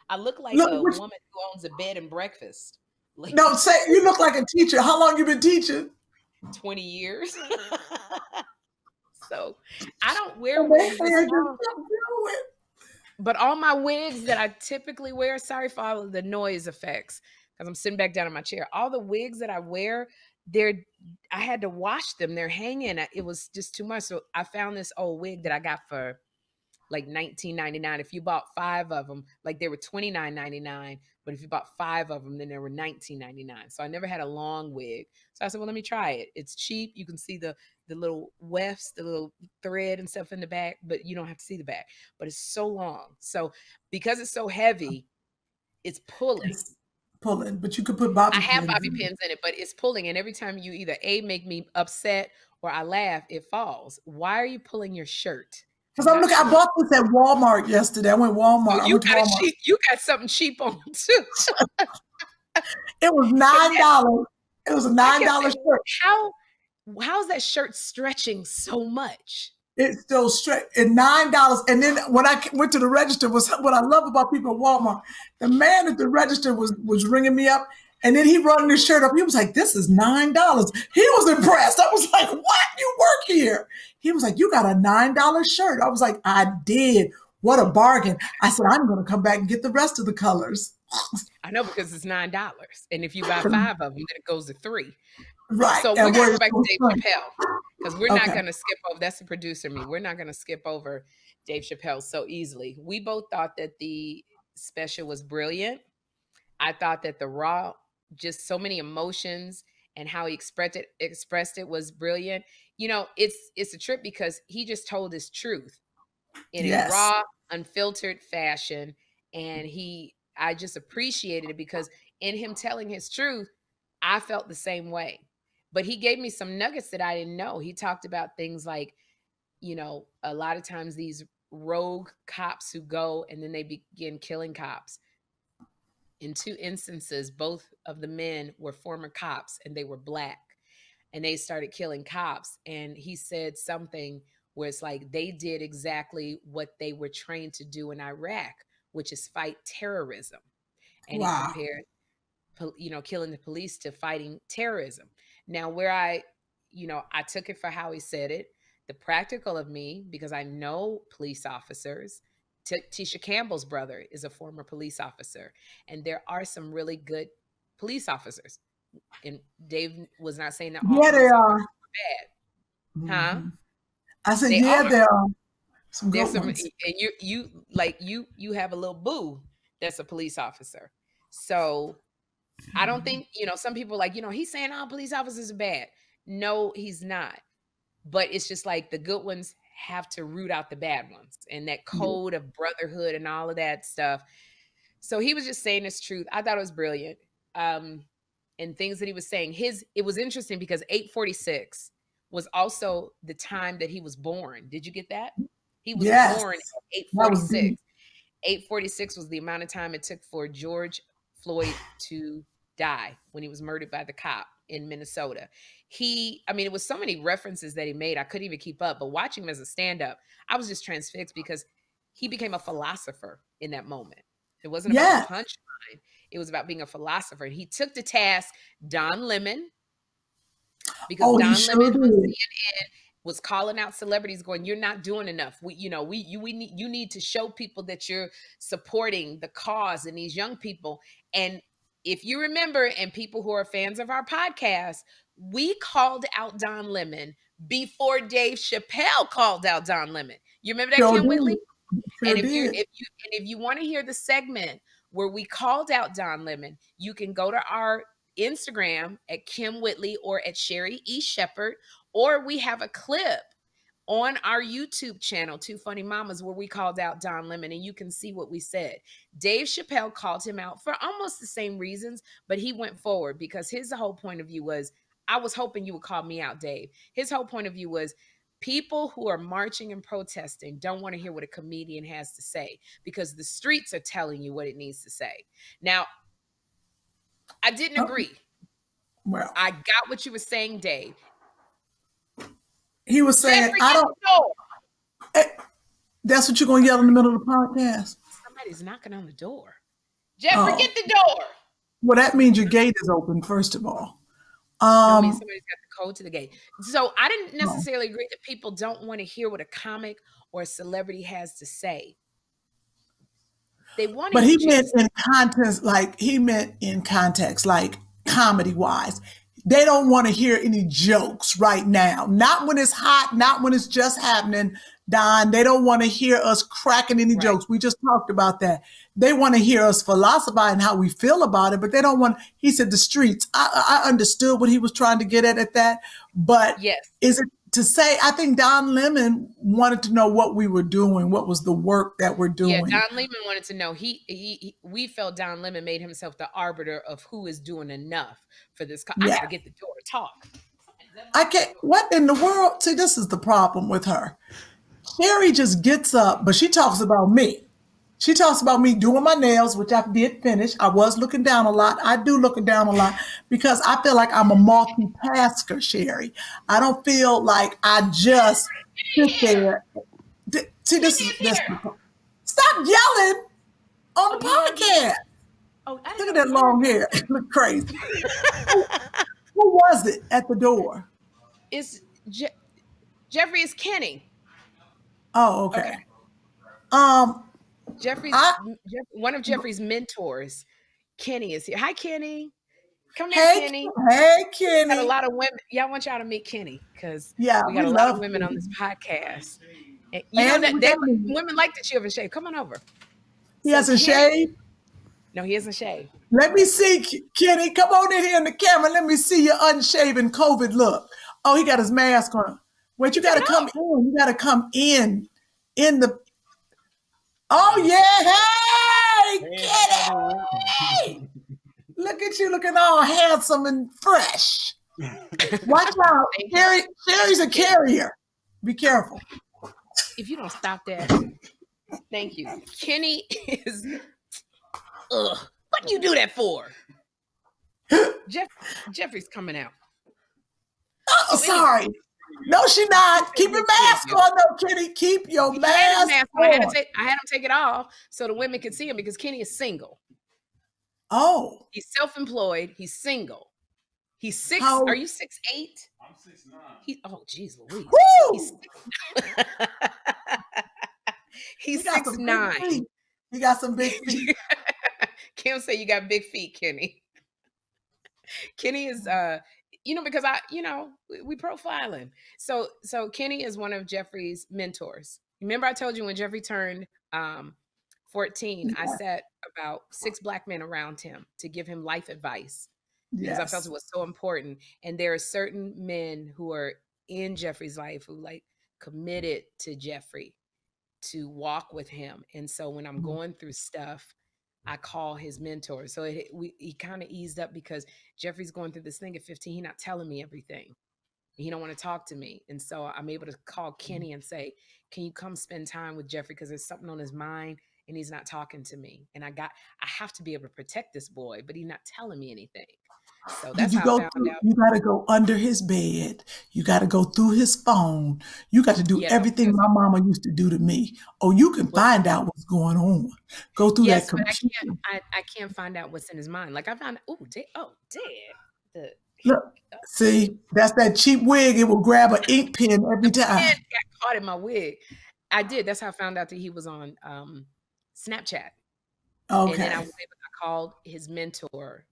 I look like look, a woman who owns a bed and breakfast. Like, no, say, you look like a teacher. How long you been teaching? twenty years. So, I don't wear wigs. But all my wigs that I typically wear, sorry for all of the noise effects, because I'm sitting back down in my chair. All the wigs that I wear, they're I had to wash them. They're hanging. It was just too much. So I found this old wig that I got for like nineteen ninety-nine. If you bought five of them, like they were twenty-nine ninety-nine. But if you bought five of them, then they were nineteen ninety-nine. So I never had a long wig. So I said, well, let me try it. It's cheap. You can see the the little wefts, the little thread and stuff in the back, but you don't have to see the back, but it's so long. So because it's so heavy, it's pulling. It's pulling, but you could put bobby I pins. I have bobby pins in it, but it's pulling. And every time you either A, make me upset or I laugh, it falls. Why are you pulling your shirt? Because I'm looking, I bought this at Walmart yesterday. I went Walmart. Oh, you, I went got Walmart. Cheap, you got something cheap on too. It was nine dollars. It was a nine dollar shirt. How? How is that shirt stretching so much? It's still stretch at nine dollars. And then when I went to the register, was what I love about people at Walmart. The man at the register was was ringing me up, and then he rung his shirt up. He was like, "This is nine dollars." He was impressed. I was like, "What? You work here?" He was like, "You got a nine dollar shirt." I was like, "I did. What a bargain!" I said, "I'm going to come back and get the rest of the colors." I know, because it's nine dollars, and if you buy five of them, then it goes to three. Right. So we're going to go back to Dave Chappelle, because we're okay. not going to skip over. That's the producer me. We're not going to skip over Dave Chappelle so easily. We both thought that the special was brilliant. I thought that the raw, just so many emotions and how he expressed it, expressed it was brilliant. You know, it's it's a trip because he just told his truth in yes. a raw, unfiltered fashion, and he I just appreciated it because in him telling his truth, I felt the same way. But he gave me some nuggets that I didn't know. He talked about things like, you know, a lot of times these rogue cops who go and then they begin killing cops. In two instances, both of the men were former cops and they were black, and they started killing cops. And he said something where it's like they did exactly what they were trained to do in Iraq, which is fight terrorism. And wow. He compared, you know, killing the police to fighting terrorism. Now, where I, you know, I took it for how he said it, the practical of me, because I know police officers. T Tisha Campbell's brother is a former police officer, and there are some really good police officers. And Dave was not saying that all yeah, they are bad, huh? Mm-hmm. I said, they yeah, are. There are some good some, ones. And you, you like you, you have a little boo that's a police officer. So mm-hmm. I don't think, you know, some people are like, you know, he's saying all oh, police officers are bad. No, he's not. But it's just like the good ones have to root out the bad ones, and that code mm-hmm. of brotherhood and all of that stuff. So he was just saying his truth. I thought it was brilliant. Um, and things that he was saying, his, it was interesting because eight forty-six was also the time that he was born. Did you get that? He was yes. born at eight forty-six. eight forty-six was the amount of time it took for George Floyd to die when he was murdered by the cop in Minnesota. He, I mean, it was so many references that he made, I couldn't even keep up, but watching him as a stand-up, I was just transfixed because he became a philosopher in that moment. It wasn't yeah. about the punchline. It was about being a philosopher. And he took to task Don Lemon, because oh, Don Lemon sure was, C N N, was calling out celebrities going, you're not doing enough. We, you know, we, you, we need, you need to show people that you're supporting the cause and these young people. And if you remember, and people who are fans of our podcast, we called out Don Lemon before Dave Chappelle called out Don Lemon. You remember that, Kym Whitley? Sure and, if you're, if you, and if you want to hear the segment where we called out Don Lemon, you can go to our Instagram at Kym Whitley or at Sherri E. Shepherd, or we have a clip on our YouTube channel, Two Funny Mamas, where we called out Don Lemon, and you can see what we said. Dave Chappelle called him out for almost the same reasons, but he went forward because his whole point of view was, I was hoping you would call me out, Dave. His whole point of view was, people who are marching and protesting don't want to hear what a comedian has to say because the streets are telling you what it needs to say. Now, I didn't agree. Oh, well, I got what you were saying, Dave. He was saying, Jeffrey, I don't know. Hey, that's what you're going to yell in the middle of the podcast? Somebody's knocking on the door. Jeffrey, oh. get the door. Well, that means your gate is open, first of all. Um, that means somebody's got the code to the gate. So I didn't necessarily no. agree that people don't want to hear what a comic or a celebrity has to say. They want to But he meant in context, like he meant in context, like comedy-wise. They don't want to hear any jokes right now. Not when it's hot, not when it's just happening, Don. They don't want to hear us cracking any right. jokes. We just talked about that. They want to hear us philosophizing how we feel about it, but they don't want, he said the streets. I, I understood what he was trying to get at at that, but yes. is it to say, I think Don Lemon wanted to know what we were doing, what was the work that we're doing. Yeah, Don Lemon wanted to know. He, he, he we felt Don Lemon made himself the arbiter of who is doing enough for this. Yeah. I gotta get the door to talk. I can't, what in the world? See, this is the problem with her. Sherri just gets up, but she talks about me. She talks about me doing my nails, which I did finish. I was looking down a lot. I do looking down a lot because I feel like I'm a multitasker, Sherri. I don't feel like I just sit there. See, this is this. Stop yelling on the podcast. Oh, look at that long hair. It looked crazy. who, who was it at the door? It's Je Jeffrey. It's Kenny. Oh, okay. okay. Um. Jeffrey's I, Jeff, one of Jeffrey's mentors, Kenny, is here. Hi, Kenny. Come here, hey, Kenny. Hey, Kenny. We got a lot of women. Y'all want y'all to meet Kenny because yeah, we got we a lot of women you. on this podcast. And you and know that they, women like that you haven't shaved. Come on over. He so hasn't shaved. No, he hasn't shaved. Let me see, Kenny. Come on in here in the camera. Let me see your unshaven COVID look. Oh, he got his mask on. Wait, you got to come in. You got to come in in the. Oh yeah! Hey, hey, Kenny! Look at you looking all handsome and fresh. Watch out. Carrie, Sherri's a carrier. Be careful. If you don't stop that. Thank you. Kenny is, ugh, what do you do that for? Jeff, Jeffrey's coming out. Oh, oh sorry. Anyway. No, she not. Keep your mask on, though, Kenny. Keep your you mask, mask on. I had, to take, I had him take it off so the women could see him because Kenny is single. Oh. He's self-employed. He's single. He's six. How? Are you six eight? I'm six nine. He, oh, geez, Louise. Woo! He's six, He's he six nine. He got some big feet. Kym said you got big feet, Kenny. Kenny is, uh, you know, because I, you know, we, we profiling. So, so Kenny is one of Jeffrey's mentors. Remember I told you when Jeffrey turned um, fourteen, yeah. I set about six black men around him to give him life advice. Yes. Because I felt it was so important. And there are certain men who are in Jeffrey's life who like committed to Jeffrey to walk with him. And so when I'm going through stuff, I call his mentor. So it, we, he kind of eased up because Jeffrey's going through this thing at fifteen. He's not telling me everything. He don't want to talk to me. And so I'm able to call Kenny and say, can you come spend time with Jeffrey? Because there's something on his mind and he's not talking to me. And I got, I have to be able to protect this boy, but he's not telling me anything. So that's you how go I found out. You got to go under his bed. You got to go through his phone. You got to do yeah, everything my mama used to do to me. Oh, you can well, find out what's going on. Go through yes, that computer. I can't, I, I can't find out what's in his mind. Like I found, ooh, dead, oh, dead. The, Look, oh. see, that's that cheap wig. It will grab an ink pen every the time. Pen got caught in my wig. I did. That's how I found out that he was on um, Snapchat. Okay. And then I was able to call his mentor.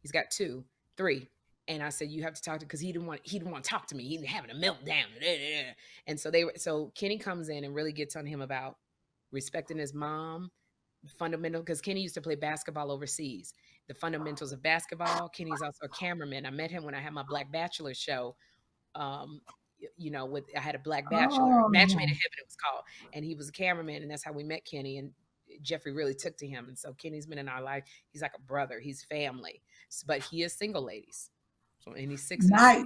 He's got two. Three. And I said, you have to talk to, because he didn't want, he didn't want to talk to me. He was having a meltdown. And so they were, so Kenny comes in and really gets on him about respecting his mom, fundamental, because Kenny used to play basketball overseas, the fundamentals of basketball. Kenny's also a cameraman. I met him when I had my Black Bachelor show. Um, you know, with, I had a Black Bachelor, oh, Match Made in Heaven it was called. And he was a cameraman and that's how we met Kenny. And Jeffrey really took to him. And so Kenny's been in our life. He's like a brother. He's family. But he is single, ladies. So and he's six. Nice.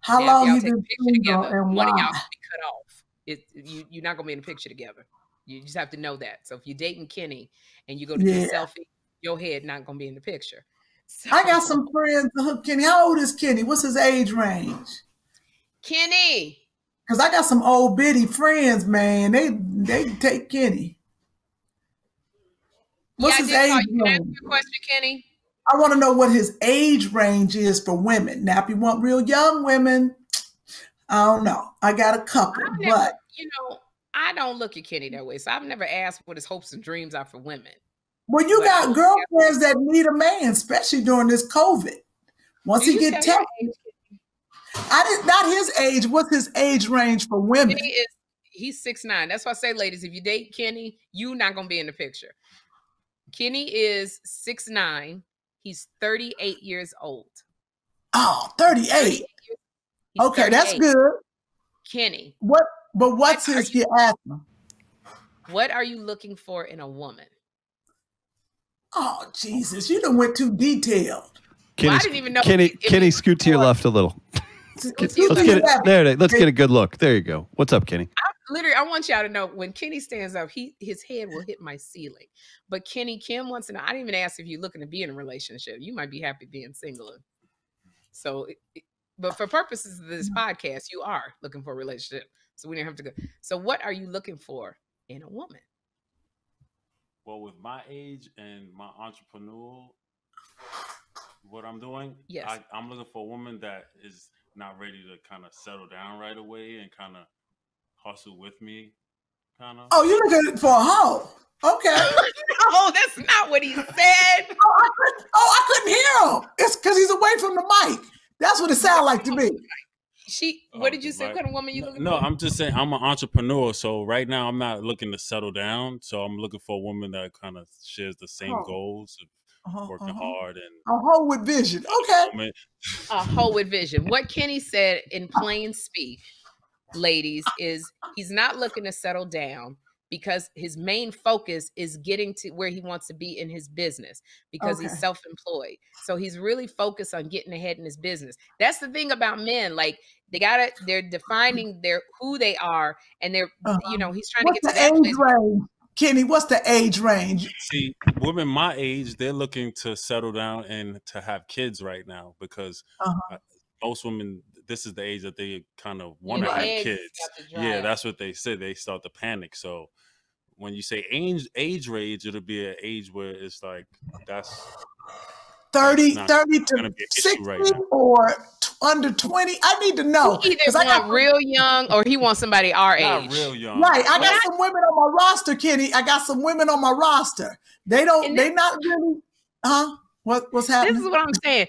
How long you been single and why? One of y'all can be cut off. It, you, you're not going to be in a picture together. You just have to know that. So if you're dating Kenny and you go to yeah. get a selfie, your head not going to be in the picture. So, I got some friends to hook Kenny. How old is Kenny? What's his age range? Kenny. Because I got some old bitty friends, man. They, they take Kenny. What's yeah, his age range? Can I ask you a question, Kenny? I want to know what his age range is for women. Now, if you want real young women, I don't know. I got a couple, I've never, but you know, I don't look at Kenny that way. So I've never asked what his hopes and dreams are for women. Well, you but got girlfriends that need a man, especially during this COVID. Once he get tech, I did not his age. What's his age range for women? Kenny is, he's six nine. That's why I say, ladies, if you date Kenny, you're not gonna be in the picture. Kenny is six nine. He's thirty-eight years old. Oh, thirty-eight. thirty-eight okay, thirty-eight. That's good. Kenny. What? But what's what his you, asthma? What are you looking for in a woman? Oh, Jesus. You done went too detailed. Kenny, well, I didn't even know. Kenny, if, Kenny if scoot to your left a little. Let's get, let's get it, there it is. Let's get a good look. There you go. What's up, Kenny? I, Literally, I want y'all to know when Kenny stands up, he his head will hit my ceiling. But Kenny, Kym wants to know. I didn't even ask if you're looking to be in a relationship. You might be happy being single. So, but for purposes of this podcast, you are looking for a relationship. So we didn't have to go. So what are you looking for in a woman? Well, with my age and my entrepreneurial, what I'm doing, yes, I, I'm looking for a woman that is not ready to kind of settle down right away and kind of hustle with me, kind of. Oh, you're looking for a hoe. Okay. No, that's not what he said. oh, I couldn't, oh, I couldn't hear him. It's because he's away from the mic. That's what it sounded like to me. She, what oh, did you say? Right. What kind of woman you looking no, for? No, I'm just saying I'm an entrepreneur. So right now I'm not looking to settle down. So I'm looking for a woman that kind of shares the same oh. goals of uh-huh, working uh-huh. hard. And a hoe with vision. Okay. A hoe with vision. What Kenny said in plain speak, ladies, is he's not looking to settle down, because his main focus is getting to where he wants to be in his business, because okay. he's self-employed. So he's really focused on getting ahead in his business. That's the thing about men. Like they gotta, they're defining their, who they are. And they're, uh-huh. you know, he's trying What's to get to that place. Range? Kenny, what's the age range? See, women my age, they're looking to settle down and to have kids right now, because uh-huh. most women, this is the age that they kind of want to have kids. Yeah, that's what they say. They start to panic. So when you say age, age range, it'll be an age where it's like, that's thirty, that's not, thirty to sixty right or under twenty. I need to know. He either wants real young or he wants somebody our not age. Real young. Right. I got some women on my roster, Kenny. I got some women on my roster. They don't, they're not really, huh? What, what's happening? This is what I'm saying.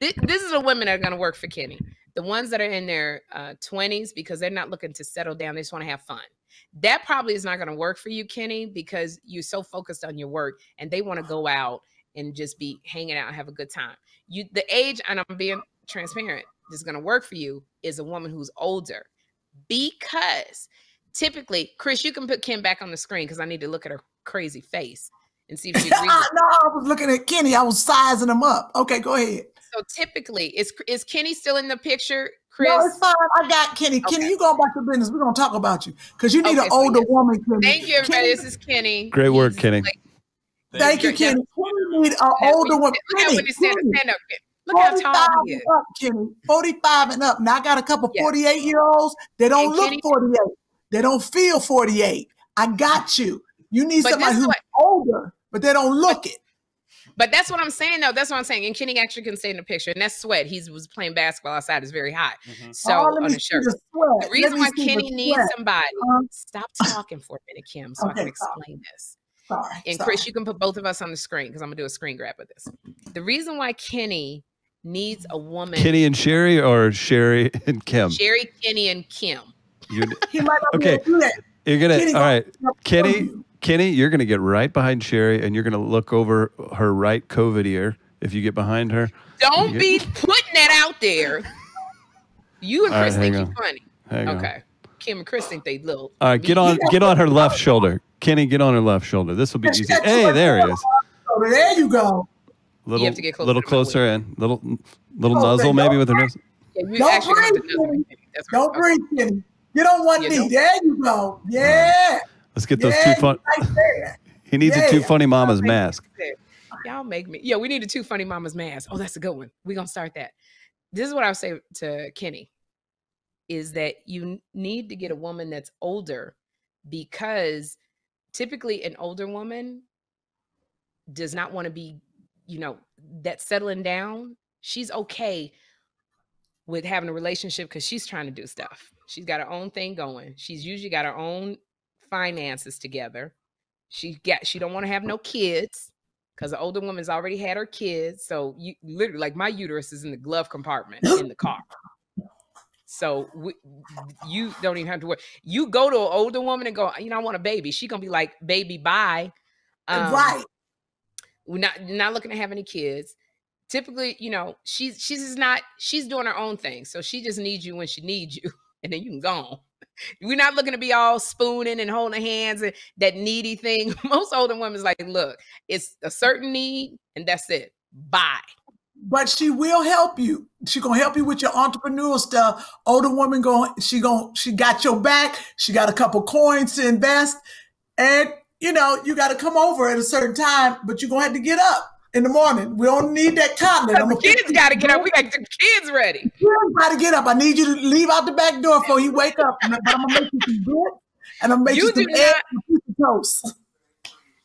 This, this is the women that are going to work for Kenny. The ones that are in their uh, twenties, because they're not looking to settle down. They just want to have fun. That probably is not going to work for you, Kenny, because you're so focused on your work and they want to go out and just be hanging out and have a good time. You, the age, and I'm being transparent, that's going to work for you is a woman who's older, because typically, Chris, you can put Kym back on the screen because I need to look at her crazy face and see if she agrees. I, no, I was looking at Kenny. I was sizing him up. Okay, go ahead. So typically, is is Kenny still in the picture, Chris? No, it's fine. I got Kenny. Okay. Kenny, you go about your business. We're gonna talk about you because you need okay, an older so woman. Kenny. Thank you, everybody. Kenny. This is Kenny. Great work, Kenny. Like, thank, thank you, Kenny. Kenny need an older woman. Look Kenny, Kenny. Stand up, Kenny. Look how tall he is. Up, Kenny. forty-five and up. Now I got a couple yes. forty-eight year olds. They don't and look Kenny, forty-eight. They don't feel forty-eight. I got you. You need somebody who's what, older, but they don't look but, it. But that's what I'm saying, though. That's what I'm saying. And Kenny actually can stay in the picture. And that's sweat. He was playing basketball outside. It's very hot. Mm-hmm. So oh, on the shirt. The, the reason why Kenny needs somebody. Uh-huh. Stop talking for a minute, Kym, so okay, I can explain sorry. this. Sorry, and sorry. Chris, you can put both of us on the screen because I'm going to do a screen grab with this. The reason why Kenny needs a woman. Kenny and Sherri or Sherri and Kym? Sherri, Kenny, and Kym. You're, he might not okay. do that. You're going to. All right. Kenny. Kenny, you're going to get right behind Sherri, and you're going to look over her right COVID ear if you get behind her. Don't get... be putting that out there. You and Chris right, think you're funny. Hang okay. On. Kym and Chris think they little. All right, get on, get on her left shoulder. Kenny, get on her left shoulder. This will be easy. Hey, there he is. There you go. Little, you have to get closer. Little closer in. Little, little oh, nuzzle maybe breathe. with her nose. Yeah, you don't breathe, Kenny. Don't breathe, Kenny. Get on one yeah, knee. There you go. Yeah. Let's get those yeah, two fun. Right he needs yeah. a Two Funny Mamas mask. Y'all make me. Yeah, we need a Two Funny Mamas mask. Oh, that's a good one. We're going to start that. This is what I would say to Kenny, is that you need to get a woman that's older, because typically an older woman does not want to be, you know, that settling down. She's okay with having a relationship because she's trying to do stuff. She's got her own thing going. She's usually got her own finances together. She got, she don't want to have no kids because the older woman's already had her kids. So you literally, like, my uterus is in the glove compartment in the car. So we, you don't even have to worry. You go to an older woman and go, you know, I want a baby. She gonna be like, baby, bye. Um, right. We're not not looking to have any kids. Typically, you know, she's she's just not she's doing her own thing. So she just needs you when she needs you, and then you can go on. We're not looking to be all spooning and holding hands and that needy thing. Most older women's like, look, it's a certain need and that's it. Bye. But she will help you. She gonna help you with your entrepreneurial stuff. Older woman going, she going, she got your back. She got a couple coins to invest, and you know you got to come over at a certain time. But you are gonna have to get up in the morning. We don't need that continent. The kids got to get up. We got the kids ready. The kids got to get up. I need you to leave out the back door before you wake up. And I'm going to make you some bread, and I'm going to make you, you some eggs and a piece of toast.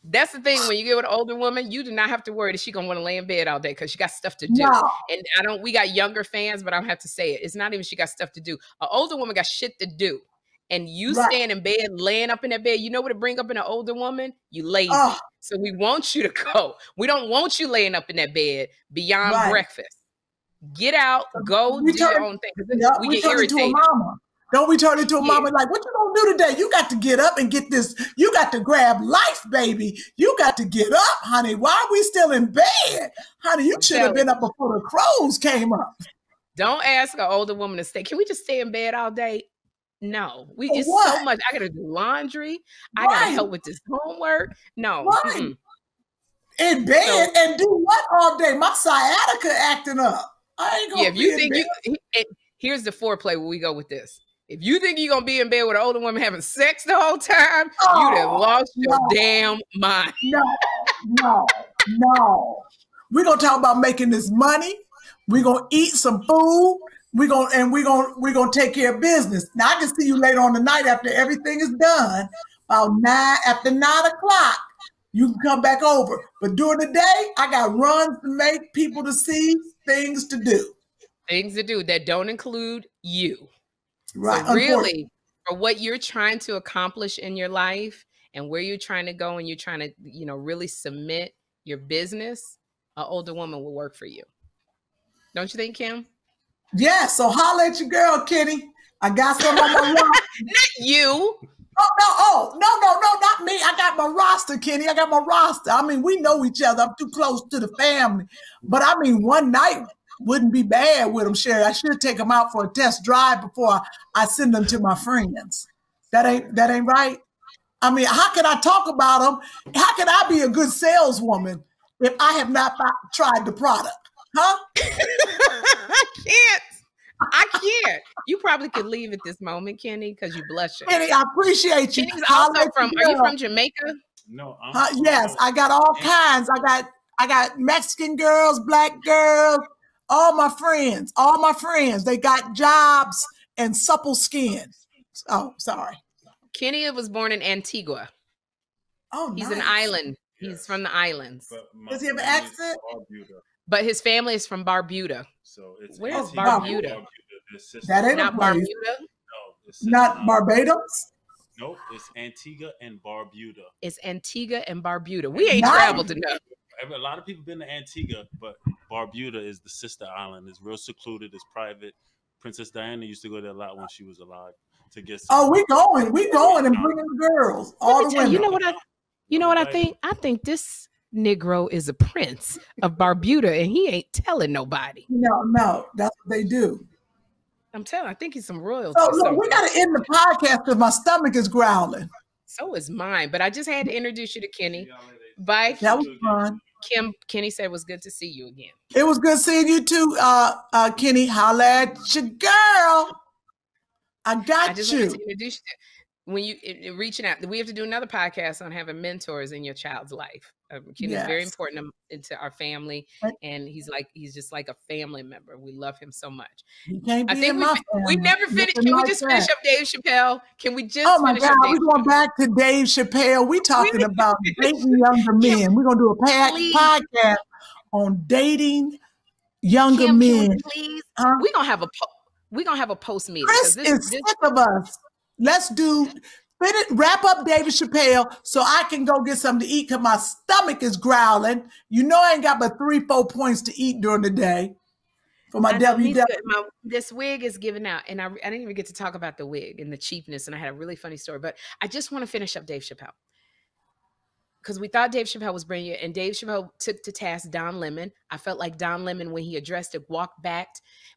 That's the thing. When you get with an older woman, you do not have to worry that she's going to want to lay in bed all day because she got stuff to do. No. And I don't, we got younger fans, but I don't have to say it. It's not even she got stuff to do. An older woman got shit to do. And you right. stand in bed, laying up in that bed. You know what it bring up in an older woman? You lazy. Oh. So we want you to go. We don't want you laying up in that bed beyond right. breakfast. Get out, go we do turn, your own thing. Yeah, we we get turn irritated. Into a mama. Don't we turn into a yeah. mama like, what you gonna do today? You got to get up and get this. You got to grab life, baby. You got to get up, honey. Why are we still in bed? Honey, you should have been up before the crows came up. Don't ask an older woman to stay. Can we just stay in bed all day? No, we it's what? so much. I gotta do laundry. Right. I gotta help with this homework. No, right. mm-mm. in bed so, and do what all day? My sciatica acting up. I ain't gonna. Yeah, if you think bed. you, it, here's the foreplay where we go with this. If you think you're gonna be in bed with an older woman having sex the whole time, oh, you done lost your no. damn mind. No, no, no. We're gonna talk about making this money. We're gonna eat some food. We're gonna and we're gonna we're gonna take care of business. Now I can see you later on the night after everything is done. About nine after nine o'clock, you can come back over. But during the day, I got runs to make, people to see, things to do. Things to do that don't include you. Right. So really, for what you're trying to accomplish in your life and where you're trying to go and you're trying to, you know, really submit your business, an older woman will work for you. Don't you think, Kym? Yeah, so holler at your girl, Kenny. I got some on my roster. Not you. Oh, no, oh, no, no, no, not me. I got my roster, Kenny. I got my roster. I mean, we know each other. I'm too close to the family. But, I mean, one night wouldn't be bad with them, Sherri. I should take them out for a test drive before I send them to my friends. That ain't, that ain't right. I mean, how can I talk about them? How can I be a good saleswoman if I have not tried the product? Huh? I can't. I can't. You probably could leave at this moment, Kenny, because you blushing. Kenny, I appreciate you. Kenny's also from. You are you from Jamaica? No. I'm uh, yes, I got all kinds. I got I got Mexican girls, black girls, all my friends, all my friends. They got jobs and supple skin. Oh, sorry. Kenny was born in Antigua. Oh, he's nice. An island. Yes. He's from the islands. Does he have an accent? But his family is from Barbuda. So it's where's Barbuda? Barbuda. That ain't not Barbuda. No, it's not um, Barbados. Nope, it's Antigua and Barbuda. It's Antigua and Barbuda. We ain't nice. traveled enough. A lot of people been to Antigua, but Barbuda is the sister island. It's real secluded. It's private. Princess Diana used to go there a lot when she was alive to get. Some oh, we going, we going, and bringing the girls all the way. You know what I? You know what I think? I think this Negro is a prince of Barbuda and he ain't telling nobody. No, no, that's what they do. I'm telling, I think he's some royalty. So look, we gotta end the podcast because my stomach is growling. So is mine, but I just had to introduce you to Kenny. Bye. That was fun. Kym, Kenny said it was good to see you again. It was good seeing you too, uh, uh, Kenny. Holla at your girl. I got I just you. To introduce you. When you it, it, reaching out, we have to do another podcast on having mentors in your child's life. Um, Kenny's yes. very important to, to our family, and he's like he's just like a family member. We love him so much. He can't be I think we we never finished. Can we just finish up Dave Chappelle? Can we just? Oh my finish God, we're going back to Dave Chappelle. We talking about dating younger men. We're gonna do a pad, podcast on dating younger Kym, men. Please, huh? We're gonna have a we're gonna have a post meeting. Chris this, is this, sick of us. Let's do finish, wrap up David Chappelle so I can go get something to eat because my stomach is growling. You know I ain't got but three, four points to eat during the day for my W W E. This wig is giving out, and I, I didn't even get to talk about the wig and the cheapness, and I had a really funny story, but I just want to finish up Dave Chappelle because we thought Dave Chappelle was brilliant, and Dave Chappelle took to task Don Lemon. I felt like Don Lemon, when he addressed it, walked back,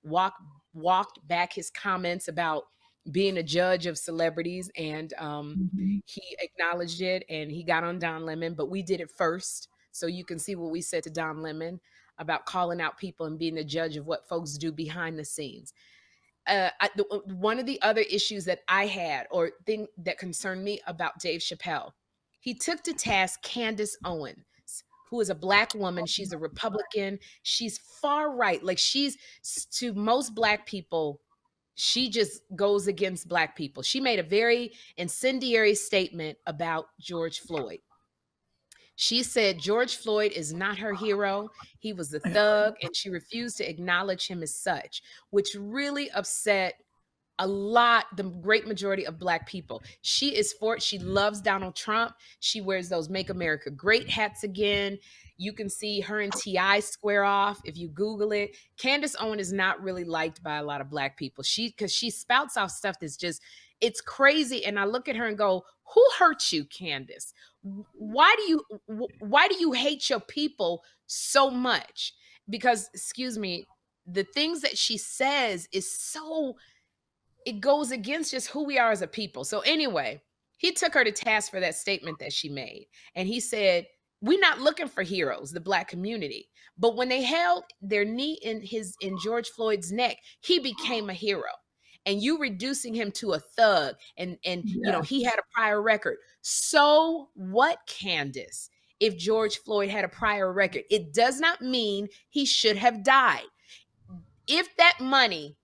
walked, walked back his comments about being a judge of celebrities, and um, mm-hmm. he acknowledged it, and he got on Don Lemon, but we did it first. So you can see what we said to Don Lemon about calling out people and being a judge of what folks do behind the scenes. Uh, I, the, one of the other issues that I had or thing that concerned me about Dave Chappelle, he took to task Candace Owens, who is a black woman. She's a Republican. She's far right. Like she's to most black people, she just goes against black people. She made a very incendiary statement about George Floyd. She said, George Floyd is not her hero. He was a thug, and she refused to acknowledge him as such, which really upset a lot, the great majority of black people. She is for, she loves Donald Trump. She wears those Make America Great hats again. You can see her and T I square off if you Google it. Candace Owens is not really liked by a lot of black people. She, cause she spouts off stuff that's just, it's crazy. And I look at her and go, who hurt you, Candace? Why do you, why do you hate your people so much? Because, excuse me, the things that she says is so it goes against just who we are as a people. So anyway, he took her to task for that statement that she made. And he said, we're not looking for heroes, the black community. But when they held their knee in his in George Floyd's neck, he became a hero. And you reducing him to a thug, and, and yeah. you know, he had a prior record. So what, Candace, if George Floyd had a prior record? It does not mean he should have died. If that money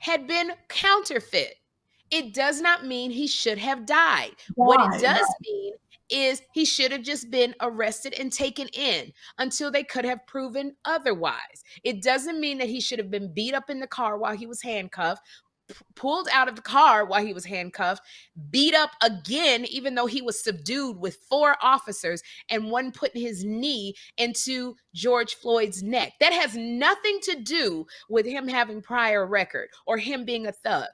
had been counterfeit, it does not mean he should have died. Why? What it does mean is he should have just been arrested and taken in until they could have proven otherwise. It doesn't mean that he should have been beat up in the car while he was handcuffed, pulled out of the car while he was handcuffed, beat up again, even though he was subdued with four officers and one putting his knee into George Floyd's neck. That has nothing to do with him having prior record or him being a thug,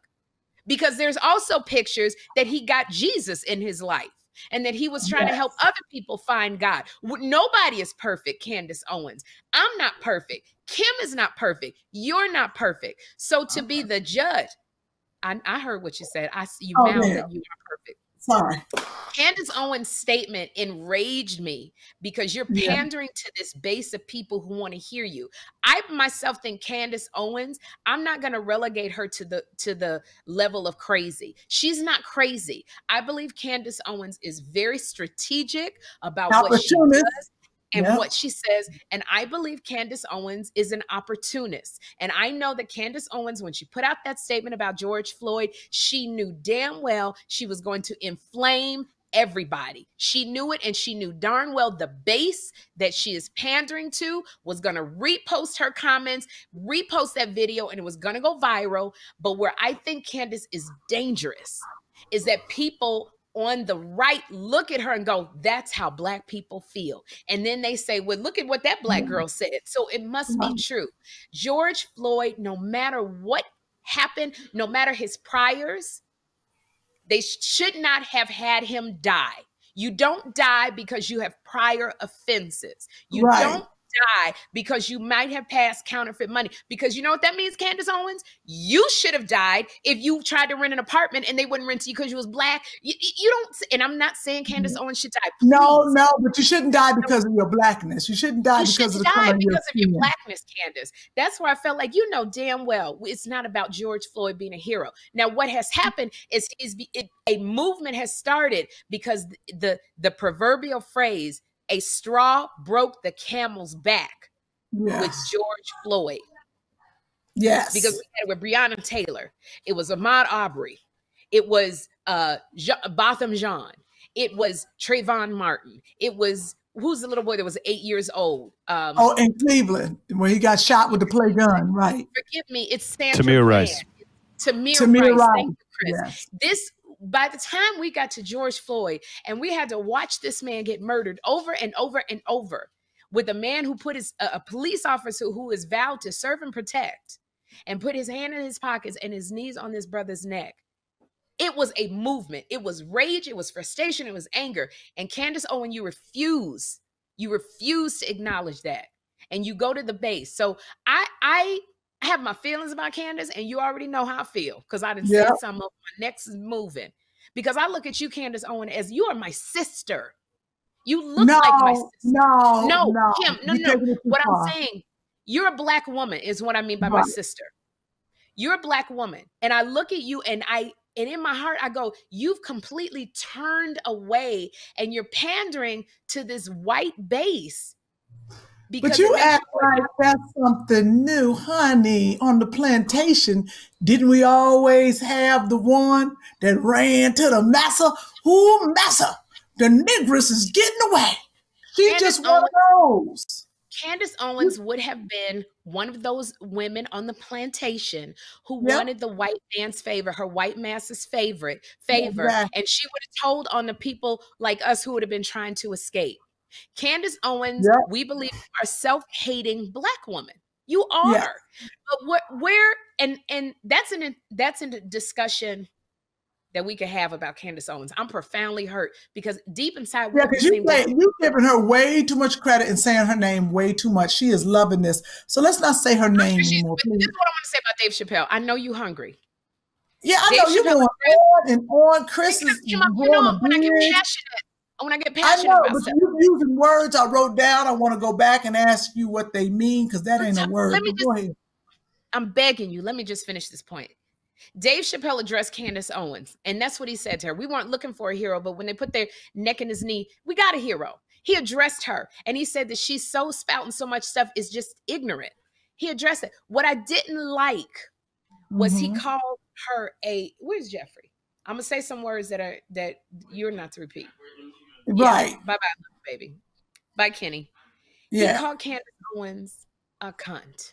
because there's also pictures that he got Jesus in his life and that he was trying yes. to help other people find God. Nobody is perfect, Candace Owens. I'm not perfect. Kym is not perfect. You're not perfect. So to be the judge, I, I heard what you said. I see you oh, now that you are perfect. Sorry. Candace Owens' statement enraged me because you're pandering yeah. to this base of people who want to hear you. I myself think Candace Owens, I'm not going to relegate her to the to the level of crazy. She's not crazy. I believe Candace Owens is very strategic about not what she does and yeah. what she says. And I believe Candace Owens is an opportunist. And I know that Candace Owens, when she put out that statement about George Floyd, she knew damn well she was going to inflame everybody. She knew it, and she knew darn well the base that she is pandering to was going to repost her comments, repost that video, and it was going to go viral. But where I think Candace is dangerous is that people on the right look at her and go, that's how black people feel. And then they say, well, look at what that black girl said. So it must be true. George Floyd, no matter what happened, no matter his priors, they should not have had him die. You don't die because you have prior offenses. You right. don't die because you might have passed counterfeit money. Because you know what that means, Candace Owens? You should have died if you tried to rent an apartment and they wouldn't rent to you because you was black. You, you don't, and I'm not saying Candace Owens should die. Please. No, no, but you shouldn't die because of your blackness. You shouldn't die you because, of, die the because your of your blackness, Candace. That's where I felt like, you know damn well, it's not about George Floyd being a hero. Now, what has happened is, is it, a movement has started because the, the proverbial phrase, a straw broke the camel's back yes. with George Floyd. Yes. Because we had it with Breonna Taylor. It was Ahmaud Arbery. It was uh, Je Botham Jean. It was Trayvon Martin. It was, who's the little boy that was eight years old? Um, oh, in Cleveland, when he got shot with the play gun, right. Forgive me, it's Sandra Tamir Rice. Tamir, Tamir Rice. Rice. Thank you, Chris. Yes. This By the time we got to George Floyd and we had to watch this man get murdered over and over and over with a man who put his, a police officer who is vowed to serve and protect and put his hand in his pockets and his knees on this brother's neck. It was a movement. It was rage. It was frustration. It was anger. And Candace Owens, you refuse, you refuse to acknowledge that. And you go to the base. So I, I, I have my feelings about Candace, and you already know how I feel because I didn't yep. say something. My neck is moving because I look at you, Candace Owens, as you are my sister. You look no, like my sister. No, no, no, Kym, no, no. What far. I'm saying, you're a black woman is what I mean by right. my sister. You're a black woman, and I look at you, and I and in my heart I go, you've completely turned away, and you're pandering to this white base. Because but you act like that's something new, honey. On the plantation, didn't we always have the one that ran to the massa? Who massa? The negress is getting away. She Candace just one of those. Candace Owens would have been one of those women on the plantation who yep. wanted the white man's favor, her white master's favorite favor. Exactly. And she would have told on the people like us who would have been trying to escape. Candace Owens, yep. we believe are self-hating black women. You are, yeah. but what, where, and and that's an that's a discussion that we could have about Candace Owens. I'm profoundly hurt because deep inside, yeah, because you say, you're giving her way too much credit and saying her name way too much. She is loving this, so let's not say her name anymore. This is what I want to say about Dave Chappelle. I know you hungry. Yeah, I Dave know you're going on and on. Chris is you know, when I get passionate. When I get passionate I know, about stuff. You're using words I wrote down. I want to go back and ask you what they mean because that ain't a word. Let me just, go ahead. I'm begging you. Let me just finish this point. Dave Chappelle addressed Candace Owens, and that's what he said to her. We weren't looking for a hero, but when they put their neck in his knee, we got a hero. He addressed her, and he said that she's so spouting so much stuff is just ignorant. He addressed it. What I didn't like was mm-hmm. he called her a, where's Jeffrey? I'm gonna say some words that are that you're not to repeat. Right. Yeah, bye bye, baby. Bye, Kenny. Yeah. He called Candace Owens a cunt.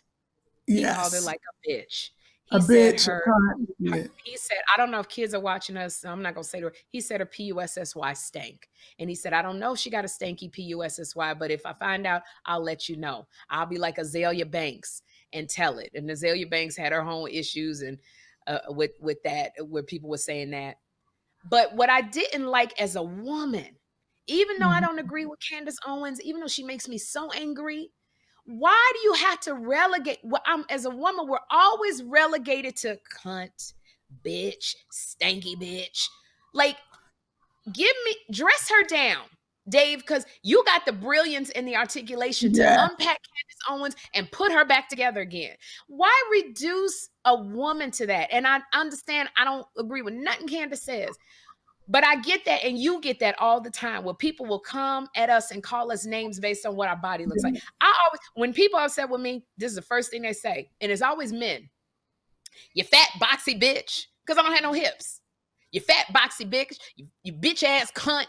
Yes. He called her like a bitch. He a bitch. Her, a cunt. Her, he said, I don't know if kids are watching us. So I'm not gonna say to her. He said her P U S S Y stank. And he said, I don't know if she got a stanky P U S S Y, but if I find out, I'll let you know. I'll be like Azalea Banks and tell it. And Azalea Banks had her own issues and uh, with with that, where people were saying that. But what I didn't like as a woman, even though I don't agree with Candace Owens, even though she makes me so angry, why do you have to relegate? Well, I'm, as a woman, we're always relegated to cunt, bitch, stanky bitch. Like, give me, dress her down, Dave, because you got the brilliance and the articulation yeah. to unpack Candace Owens and put her back together again. Why reduce a woman to that? And I understand I don't agree with nothing Candace says, but I get that, and you get that all the time, where people will come at us and call us names based on what our body looks like. I always, when people are upset with me, this is the first thing they say, and it's always men. You fat, boxy bitch, because I don't have no hips. You fat, boxy bitch, you, you bitch-ass cunt.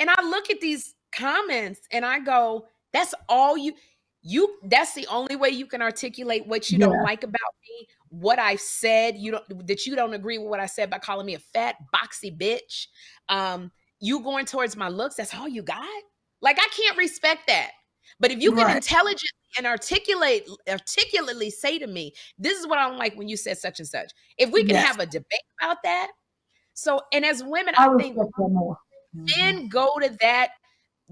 And I look at these comments, and I go, that's all you, you. That's the only way you can articulate what you yeah. don't like about me, what I said, you don't, that you don't agree with what I said by calling me a fat, boxy bitch. Um, you going towards my looks, that's all you got? Like, I can't respect that. But if you can right. intelligently and articulate, articulately say to me, this is what I don't like when you said such and such. If we can yes. have a debate about that. So, and as women, I, I think men go to that,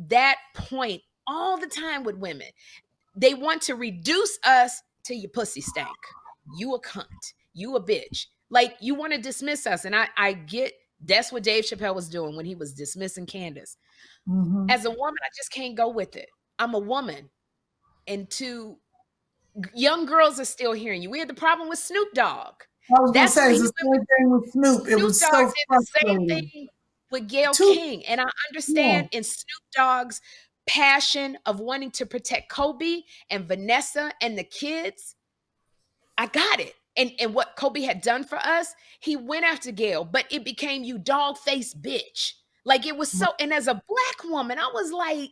that point all the time with women. They want to reduce us to your pussy stank. You a cunt, you a bitch. Like, you want to dismiss us. And I, I get that's what Dave Chappelle was doing when he was dismissing Candace. Mm-hmm. As a woman, I just can't go with it. I'm a woman. And two young girls are still hearing you. We had the problem with Snoop Dogg. I was going to say, it's the same thing with Snoop. It was so frustrating. Snoop Dogg did the same thing with Gayle two. King. And I understand yeah. in Snoop Dogg's passion of wanting to protect Kobe and Vanessa and the kids, I got it. And, and what Kobe had done for us, he went after Gayle, but it became you dog-faced bitch. Like, it was so, and as a black woman, I was like,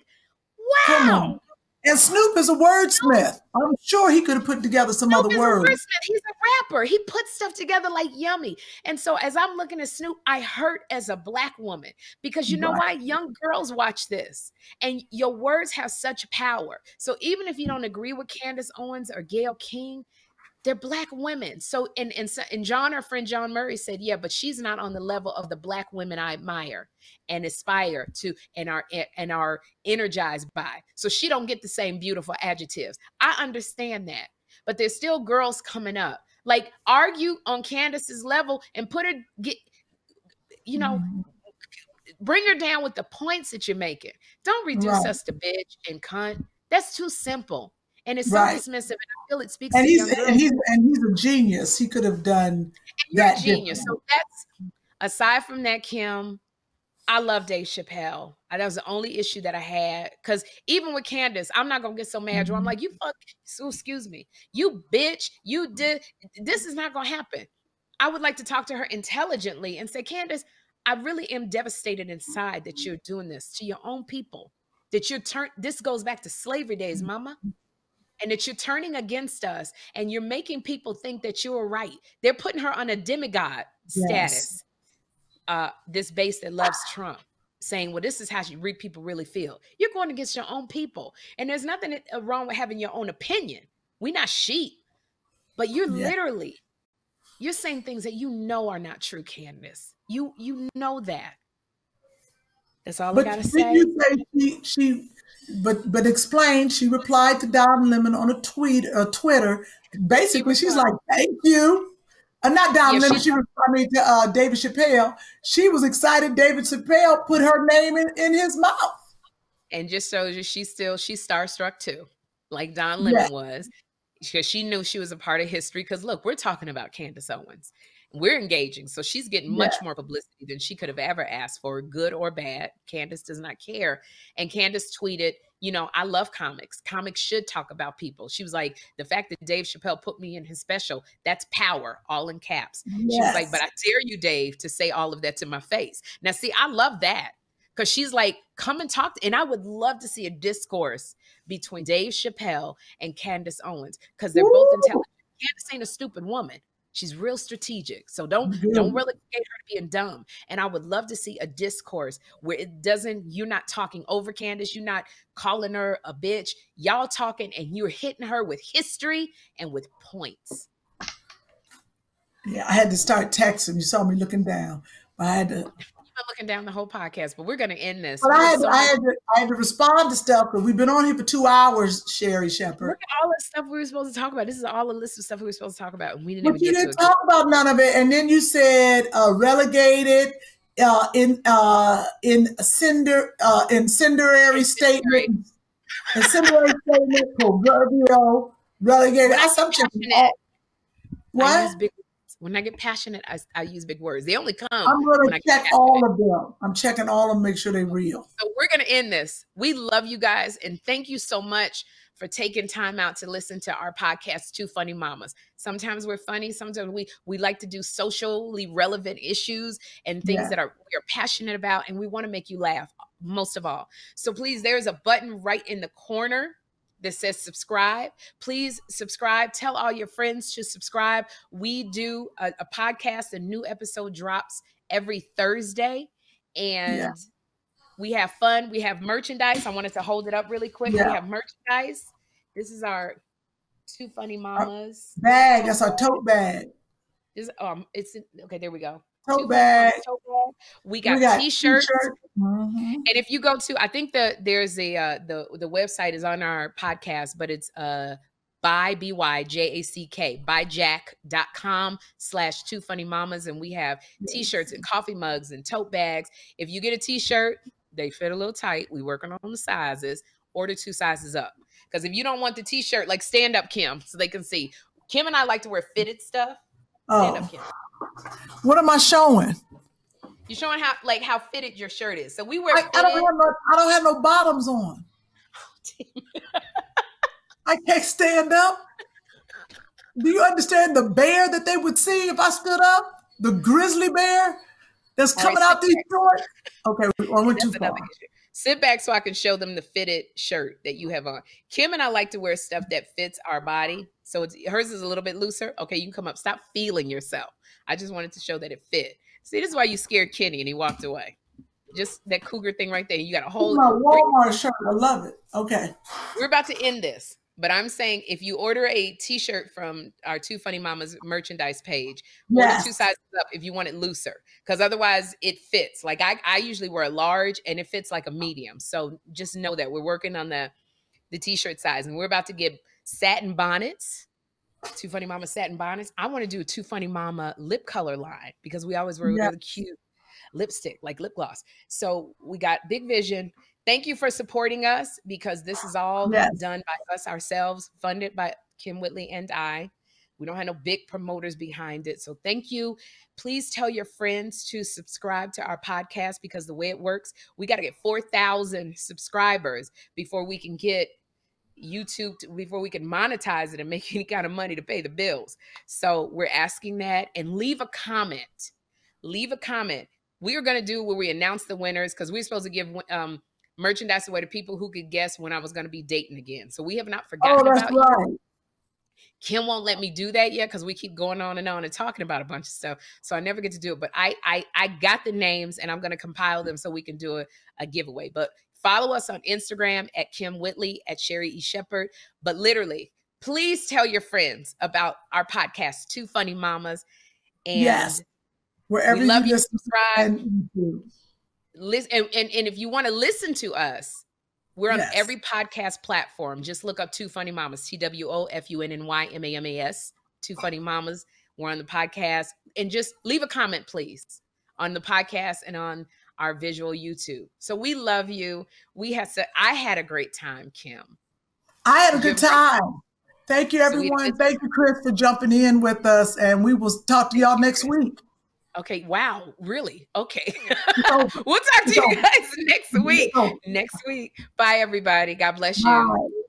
wow. And Snoop is a wordsmith. I'm sure he could have put together some Snoop other words. He's a rapper. He puts stuff together like yummy. And so as I'm looking at Snoop, I hurt as a black woman, because you know right. why? Young girls watch this, and your words have such power. So even if you don't agree with Candace Owens or Gayle King, they're black women. So, and, and, and John, our friend John Murray said, yeah, but she's not on the level of the black women I admire and aspire to and are, and are energized by. So she don't get the same beautiful adjectives. I understand that, but there's still girls coming up. Like, argue on Candace's level and put her, get, you know, mm-hmm. bring her down with the points that you're making. Don't reduce right. us to bitch and cunt. That's too simple. And it's so right. dismissive, and I feel it speaks and to young girls. And he's, and he's a genius. He could have done that. You're a genius. So that's, aside from that, Kym, I love Dave Chappelle. That was the only issue that I had. Because even with Candace, I'm not going to get so mad. Mm-hmm. I'm like, you fuck, so excuse me. You bitch, you did. This is not going to happen. I would like to talk to her intelligently and say, Candace, I really am devastated inside that you're doing this to your own people. That you're turn. This goes back to slavery days, mama. And that you're turning against us, and you're making people think that you're right. They're putting her on a demigod yes. status. Uh, this base that loves Trump, saying, well, this is how you people really feel. You're going against your own people. And there's nothing wrong with having your own opinion. We're not sheep. But you're yeah. literally, you're saying things that you know are not true, Candace. You you know that. That's all but I gotta say. Did you say she... she But but explained, she replied to Don Lemon on a tweet, or Twitter. Basically, she's like, thank you. Uh, not Don yeah, Lemon. She, she was, I mean, uh, David Chappelle. She was excited. David Chappelle put her name in, in his mouth. And just shows you she's still, she's starstruck too, like Don Lemon yeah. was. Because she knew she was a part of history. Because look, we're talking about Candace Owens. We're engaging. So she's getting much yeah. more publicity than she could have ever asked for, good or bad. Candace does not care. And Candace tweeted, you know, I love comics. Comics should talk about people. She was like, the fact that Dave Chappelle put me in his special, that's power, all in caps. Yes. She was like, but I dare you, Dave, to say all of that to my face. Now, see, I love that. Because she's like, come and talk. And I would love to see a discourse between Dave Chappelle and Candace Owens. Because they're Ooh. both intelligent. Candace ain't a stupid woman. She's real strategic. So don't mm-hmm. don't really get her to being dumb. And I would love to see a discourse where it doesn't, you're not talking over Candace, you're not calling her a bitch. Y'all talking and you're hitting her with history and with points. Yeah, I had to start texting. You saw me looking down. But I had to looking down the whole podcast, but we're going to end this. Well, I, had, so I, had to, I had to respond to stuff, but we've been on here for two hours, Sherri Shepherd. Look at all the stuff we were supposed to talk about. This is all a list of stuff we were supposed to talk about, and we didn't but even you get didn't to talk it. about none of it. And then you said uh, relegated uh, in uh, in cinder uh, incendiary statement, incendiary statement, proverbial relegated. That's something. What? When I get passionate, I, I use big words. They only come. I'm going to check all of them. I'm checking all of them, make sure they're real. So we're going to end this. We love you guys. And thank you so much for taking time out to listen to our podcast, Two Funny Mamas. Sometimes we're funny. Sometimes we, we like to do socially relevant issues and things yeah. that are we are passionate about. And we want to make you laugh most of all. So please, there's a button right in the corner that says subscribe. Please subscribe. Tell all your friends to subscribe. We do a, a podcast. A new episode drops every Thursday. And yeah. we have fun. We have merchandise. I wanted to hold it up really quick. Yeah. We have merchandise. This is our Two Funny Mamas. Our bag. That's our tote bag. This, um, it's okay, there we go. Tote bag. Tote bag. We got, we got t-shirts. t-shirts. Mm-hmm. And if you go to, I think the there's a uh, the the website is on our podcast, but it's uh by b y j a c k byjack.com slash two funny mamas, and we have t-shirts and coffee mugs and tote bags. If you get a t-shirt, they fit a little tight. We working on the sizes. Order two sizes up, because if you don't want the t-shirt, like stand up Kym, so they can see. Kym and I like to wear fitted stuff. Stand oh. up Kym. What am I showing? You're showing how like how fitted your shirt is. So we wear. I, I don't have no. I don't have no bottoms on. Oh, I can't stand up. Do you understand the bear that they would see if I stood up? The grizzly bear that's coming right, out these shorts. Okay, I went too far. Sit back so I can show them the fitted shirt that you have on. Kym and I like to wear stuff that fits our body. So it's, hers is a little bit looser. Okay, you can come up. Stop feeling yourself. I just wanted to show that it fit. See, this is why you scared Kenny and he walked away. Just that cougar thing right there. You got a whole my Walmart shirt. I love it. Okay. We're about to end this, but I'm saying if you order a t-shirt from our Two Funny Mamas merchandise page, yes. order two sizes up if you want it looser, because otherwise it fits. Like I, I usually wear a large and it fits like a medium. So just know that we're working on the, the t-shirt size, and we're about to get satin bonnets. Two Funny Mama satin bonnets. I want to do a Two Funny Mama lip color line, because we always wear yeah. really cute lipstick, like lip gloss. So we got big vision. Thank you for supporting us, because this is all yes. done by us ourselves, funded by Kym Whitley and I. We don't have no big promoters behind it. So thank you. Please tell your friends to subscribe to our podcast, because the way it works, we got to get four thousand subscribers before we can get YouTube to, before we can monetize it and make any kind of money to pay the bills. So we're asking that, and leave a comment. Leave a comment. We are going to do where we announce the winners, because we're supposed to give um, merchandise away to people who could guess when I was going to be dating again. So we have not forgotten oh, about right. you. Kym won't let me do that yet, because we keep going on and on and talking about a bunch of stuff. So I never get to do it, but I, I, I got the names and I'm going to compile them so we can do a, a giveaway. But follow us on Instagram at Kym Whitley, at Sherri E. Shepherd. But literally, please tell your friends about our podcast, Two Funny Mamas. And yes. Wherever we love you, you subscribe. Listen, and, and, and if you want to listen to us, we're on yes. every podcast platform. Just look up Two Funny Mamas, T W O F U N N Y M A M A S, Two Funny Mamas. We're on the podcast. And just leave a comment, please, on the podcast and on our visual YouTube. So we love you. We have said, I had a great time, Kym. I had a good time. Thank you, everyone. Thank you, Chris, for jumping in with us. And we will talk to y'all next week. Okay. Wow. Really? Okay. We'll talk to you guys next week. Next week. Bye, everybody. God bless you. Bye.